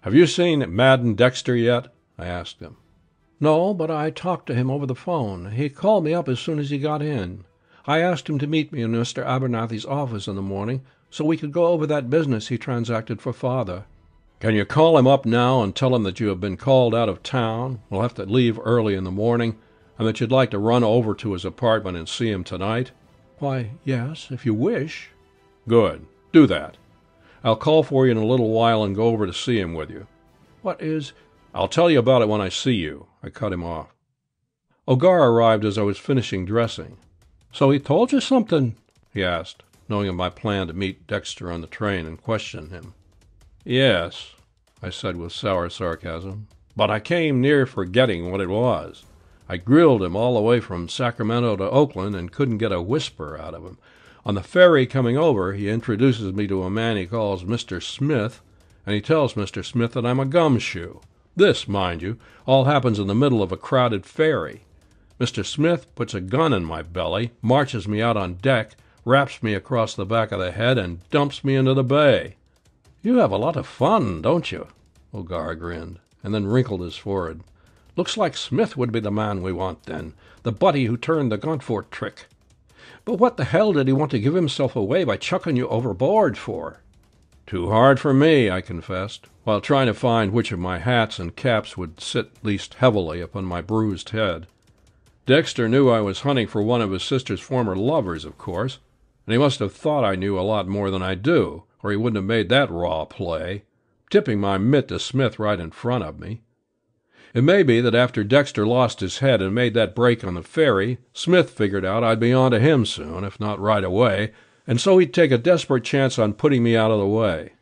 "Have you seen Madden Dexter yet?" I asked him. "No, but I talked to him over the phone. He called me up as soon as he got in. I asked him to meet me in Mister Abernathy's office in the morning, so we could go over that business he transacted for Father." "Can you call him up now and tell him that you have been called out of town, will have to leave early in the morning, and that you'd like to run over to his apartment and see him tonight?" "Why, yes, if you wish." "Good. Do that. I'll call for you in a little while and go over to see him with you." "What is—" "I'll tell you about it when I see you." I cut him off. O'Gar arrived as I was finishing dressing. "So he told you something?" he asked, knowing of my plan to meet Dexter on the train and question him. "Yes," I said with sour sarcasm, "but I came near forgetting what it was. I grilled him all the way from Sacramento to Oakland and couldn't get a whisper out of him. On the ferry coming over, he introduces me to a man he calls Mister Smith, and he tells Mister Smith that I'm a gumshoe. This, mind you, all happens in the middle of a crowded ferry. Mister Smith puts a gun in my belly, marches me out on deck, wraps me across the back of the head, and dumps me into the bay. You have a lot of fun, don't you? O'Gar grinned, and then wrinkled his forehead. Looks like Smith would be the man we want, then, the buddy who turned the Gantvoort trick. But what the hell did he want to give himself away by chucking you overboard for? Too hard for me, I confessed, while trying to find which of my hats and caps would sit least heavily upon my bruised head. Dexter knew I was hunting for one of his sister's former lovers, of course, and he must have thought I knew a lot more than I do, or he wouldn't have made that raw play, tipping my mitt to Smith right in front of me. It may be that after Dexter lost his head and made that break on the ferry, Smith figured out I'd be on to him soon, if not right away, and so he'd take a desperate chance on putting me out of the way.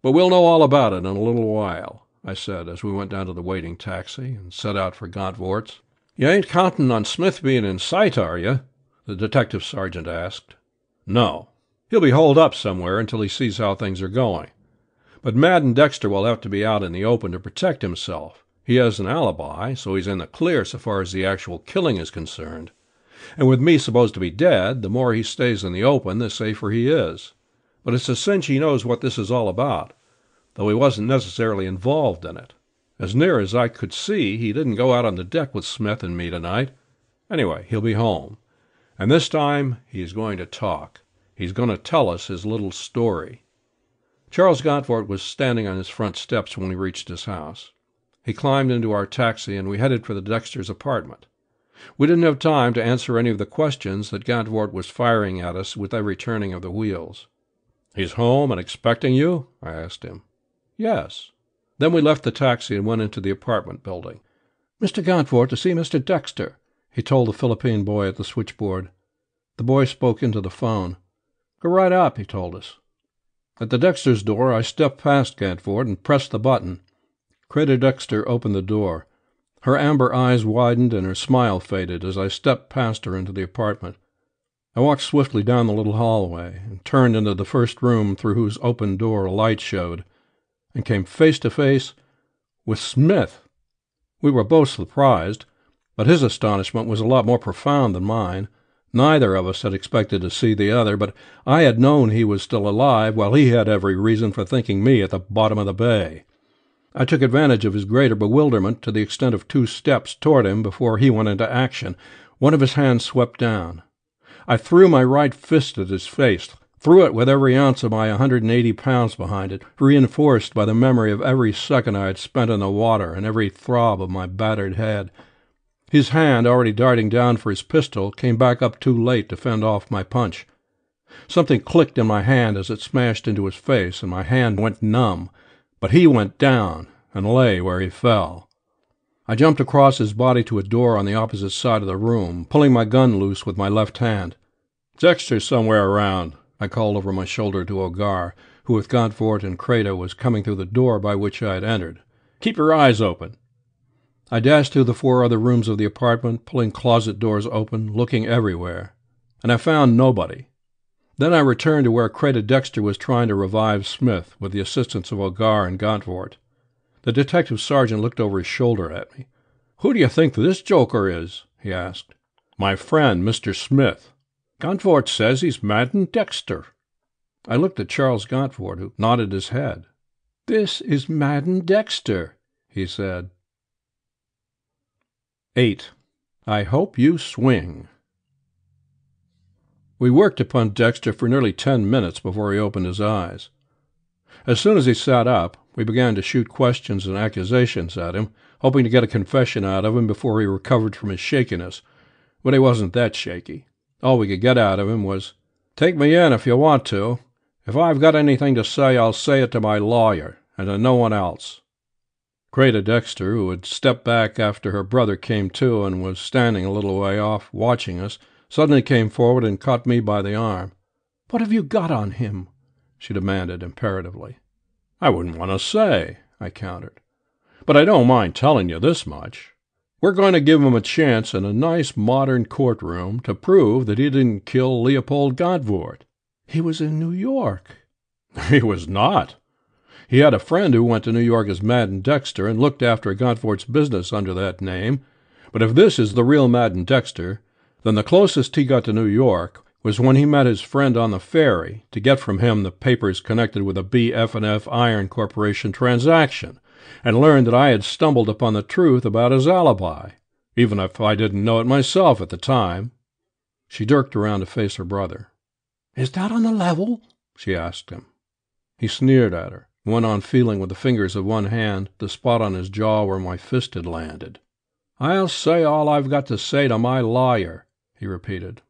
But we'll know all about it in a little while, I said, as we went down to the waiting taxi and set out for Gantvoort's. You ain't counting on Smith being in sight, are you? The detective sergeant asked. No. He'll be holed up somewhere until he sees how things are going. But Madden Dexter will have to be out in the open to protect himself. He has an alibi, so he's in the clear so far as the actual killing is concerned. And with me supposed to be dead, the more he stays in the open, the safer he is. But it's a cinch he knows what this is all about, though he wasn't necessarily involved in it. As near as I could see, he didn't go out on the deck with Smith and me tonight. Anyway, he'll be home. And this time he's going to talk. He's going to tell us his little story. Charles Gantvoort was standing on his front steps when we reached his house. He climbed into our taxi, and we headed for the Dexter's apartment. We didn't have time to answer any of the questions that Gantvoort was firing at us with every turning of the wheels. "He's home and expecting you?" I asked him. "Yes." Then we left the taxi and went into the apartment building. "Mister Gantvoort to see Mister Dexter," he told the Philippine boy at the switchboard. The boy spoke into the phone. "Go right up," he told us. At the Dexter's door, I stepped past Gantvoort and pressed the button. Creda Dexter opened the door. Her amber eyes widened and her smile faded as I stepped past her into the apartment. I walked swiftly down the little hallway and turned into the first room through whose open door a light showed, and came face to face with Smith. We were both surprised, but his astonishment was a lot more profound than mine. Neither of us had expected to see the other, but I had known he was still alive, while he had every reason for thinking me at the bottom of the bay. I took advantage of his greater bewilderment to the extent of two steps toward him before he went into action. One of his hands swept down. I threw my right fist at his face, threw it with every ounce of my one hundred eighty pounds behind it, reinforced by the memory of every second I had spent in the water and every throb of my battered head. His hand, already darting down for his pistol, came back up too late to fend off my punch. Something clicked in my hand as it smashed into his face, and my hand went numb. But he went down and lay where he fell. I jumped across his body to a door on the opposite side of the room, pulling my gun loose with my left hand. "Dexter's somewhere around," I called over my shoulder to O'Gar, who with Gantvoort and Creda was coming through the door by which I had entered. "Keep your eyes open." I dashed through the four other rooms of the apartment, pulling closet doors open, looking everywhere, and I found nobody. Then I returned to where Creda Dexter was trying to revive Smith with the assistance of O'Gar and Gantvoort. The detective sergeant looked over his shoulder at me. "Who do you think this joker is?" he asked. "My friend, Mister Smith. Gantvoort says he's Madden Dexter." I looked at Charles Gantvoort, who nodded his head. "This is Madden Dexter," he said. Eight. I hope you swing. We worked upon Dexter for nearly ten minutes before he opened his eyes. As soon as he sat up, we began to shoot questions and accusations at him, hoping to get a confession out of him before he recovered from his shakiness. But he wasn't that shaky. All we could get out of him was, "Take me in if you want to. If I've got anything to say, I'll say it to my lawyer, and to no one else." Creda Dexter, who had stepped back after her brother came to and was standing a little way off, watching us, suddenly came forward and caught me by the arm. "What have you got on him?" she demanded imperatively. "I wouldn't want to say," I countered. "But I don't mind telling you this much. We're going to give him a chance in a nice modern courtroom to prove that he didn't kill Leopold Gantvoort." "He was in New York." "He was not. He had a friend who went to New York as Madden Dexter and looked after Gantvoort's business under that name, but if this is the real Madden Dexter, then the closest he got to New York was when he met his friend on the ferry to get from him the papers connected with a B F and F. Iron Corporation transaction, and learned that I had stumbled upon the truth about his alibi, even if I didn't know it myself at the time. She jerked around to face her brother. "Is that on the level?" she asked him. He sneered at her, and went on feeling with the fingers of one hand the spot on his jaw where my fist had landed. "I'll say all I've got to say to my lawyer," he repeated.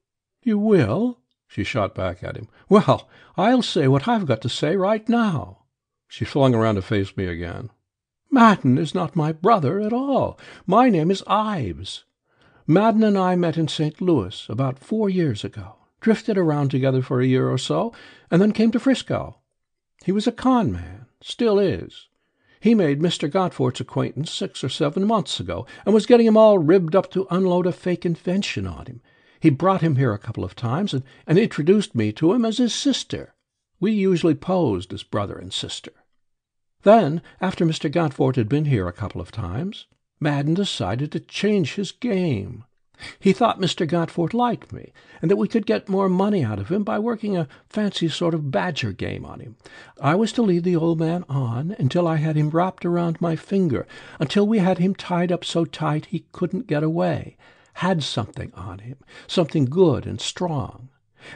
"You will?" she shot back at him. "Well, I'll say what I've got to say right now." She flung around to face me again. "Madden is not my brother at all. My name is Ives. Madden and I met in Saint Louis about four years ago, drifted around together for a year or so, and then came to Frisco. He was a con man, still is. He made Mister Gantvoort's acquaintance six or seven months ago, and was getting him all ribbed up to unload a fake invention on him. He brought him here a couple of times, and, and introduced me to him as his sister. We usually posed as brother and sister. Then, after Mister Gantvoort had been here a couple of times, Madden decided to change his game. He thought Mister Gantvoort liked me, and that we could get more money out of him by working a fancy sort of badger game on him. I was to lead the old man on until I had him wrapped around my finger, until we had him tied up so tight he couldn't get away, had something on him, something good and strong.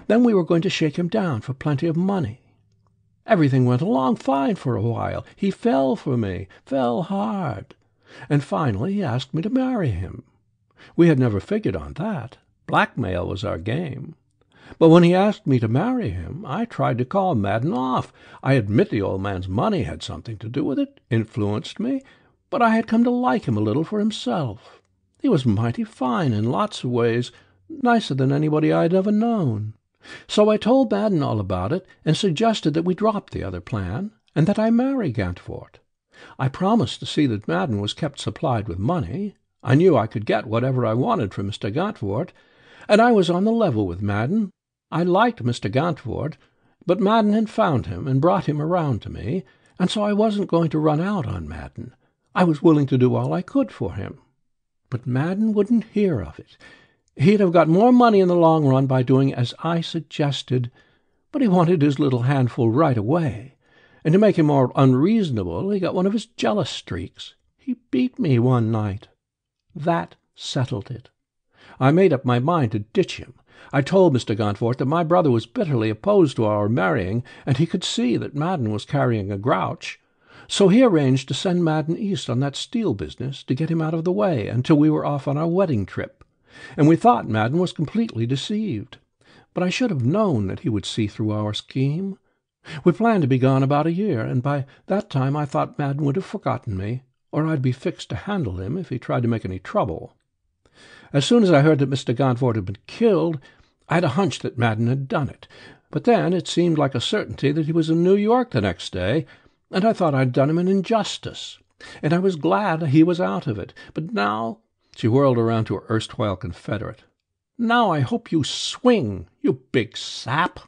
Then we were going to shake him down for plenty of money. Everything went along fine for a while. He fell for me, fell hard, and finally he asked me to marry him. We had never figured on that. Blackmail was our game. But when he asked me to marry him, I tried to call Madden off. I admit the old man's money had something to do with it, influenced me, but I had come to like him a little for himself. He was mighty fine in lots of ways, nicer than anybody I had ever known. So I told Madden all about it, and suggested that we drop the other plan, and that I marry Gantvoort. I promised to see that Madden was kept supplied with money. I knew I could get whatever I wanted from Mister Gantvoort, and I was on the level with Madden. I liked Mister Gantvoort, but Madden had found him and brought him around to me, and so I wasn't going to run out on Madden. I was willing to do all I could for him. But Madden wouldn't hear of it. He'd have got more money in the long run by doing as I suggested, but he wanted his little handful right away, and to make him more unreasonable he got one of his jealous streaks. He beat me one night. That settled it. I made up my mind to ditch him. I told Mister Gantvoort that my brother was bitterly opposed to our marrying, and he could see that Madden was carrying a grouch. So he arranged to send Madden east on that steel business to get him out of the way until we were off on our wedding trip, and we thought Madden was completely deceived. But I should have known that he would see through our scheme. We planned to be gone about a year, and by that time I thought Madden would have forgotten me, or I'd be fixed to handle him if he tried to make any trouble. As soon as I heard that Mister Gantvoort had been killed, I had a hunch that Madden had done it, but then it seemed like a certainty that he was in New York the next day, and I thought I'd done him an injustice, and I was glad he was out of it. But now," she whirled around to her erstwhile confederate, "now I hope you swing, you big sap."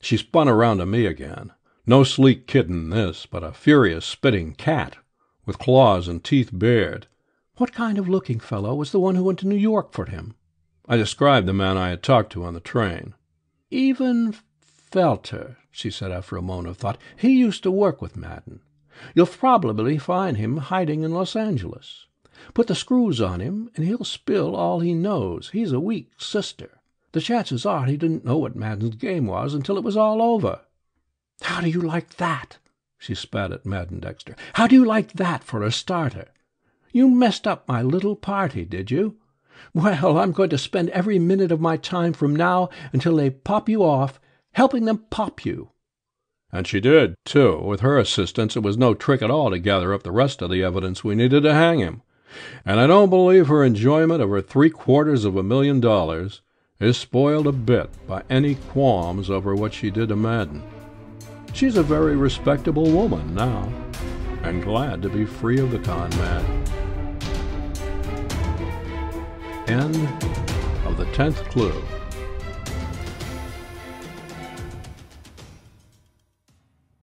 She spun around to me again, no sleek kitten this, but a furious spitting cat, with claws and teeth bared. "What kind of looking fellow was the one who went to New York for him?" I described the man I had talked to on the train. "Evan Felter," she said after a moment of thought. "He used to work with Madden. You'll probably find him hiding in Los Angeles. Put the screws on him, and he'll spill all he knows. He's a weak sister. The chances are he didn't know what Madden's game was until it was all over." "How do you like that?" she spat at Madden Dexter. "How do you like that for a starter? You messed up my little party, did you? Well, I'm going to spend every minute of my time from now until they pop you off, helping them pop you." And she did, too. With her assistance, it was no trick at all to gather up the rest of the evidence we needed to hang him. And I don't believe her enjoyment of her three-quarters of a million dollars is spoiled a bit by any qualms over what she did to Madden. She's a very respectable woman now, and glad to be free of the con man. End of the tenth clue.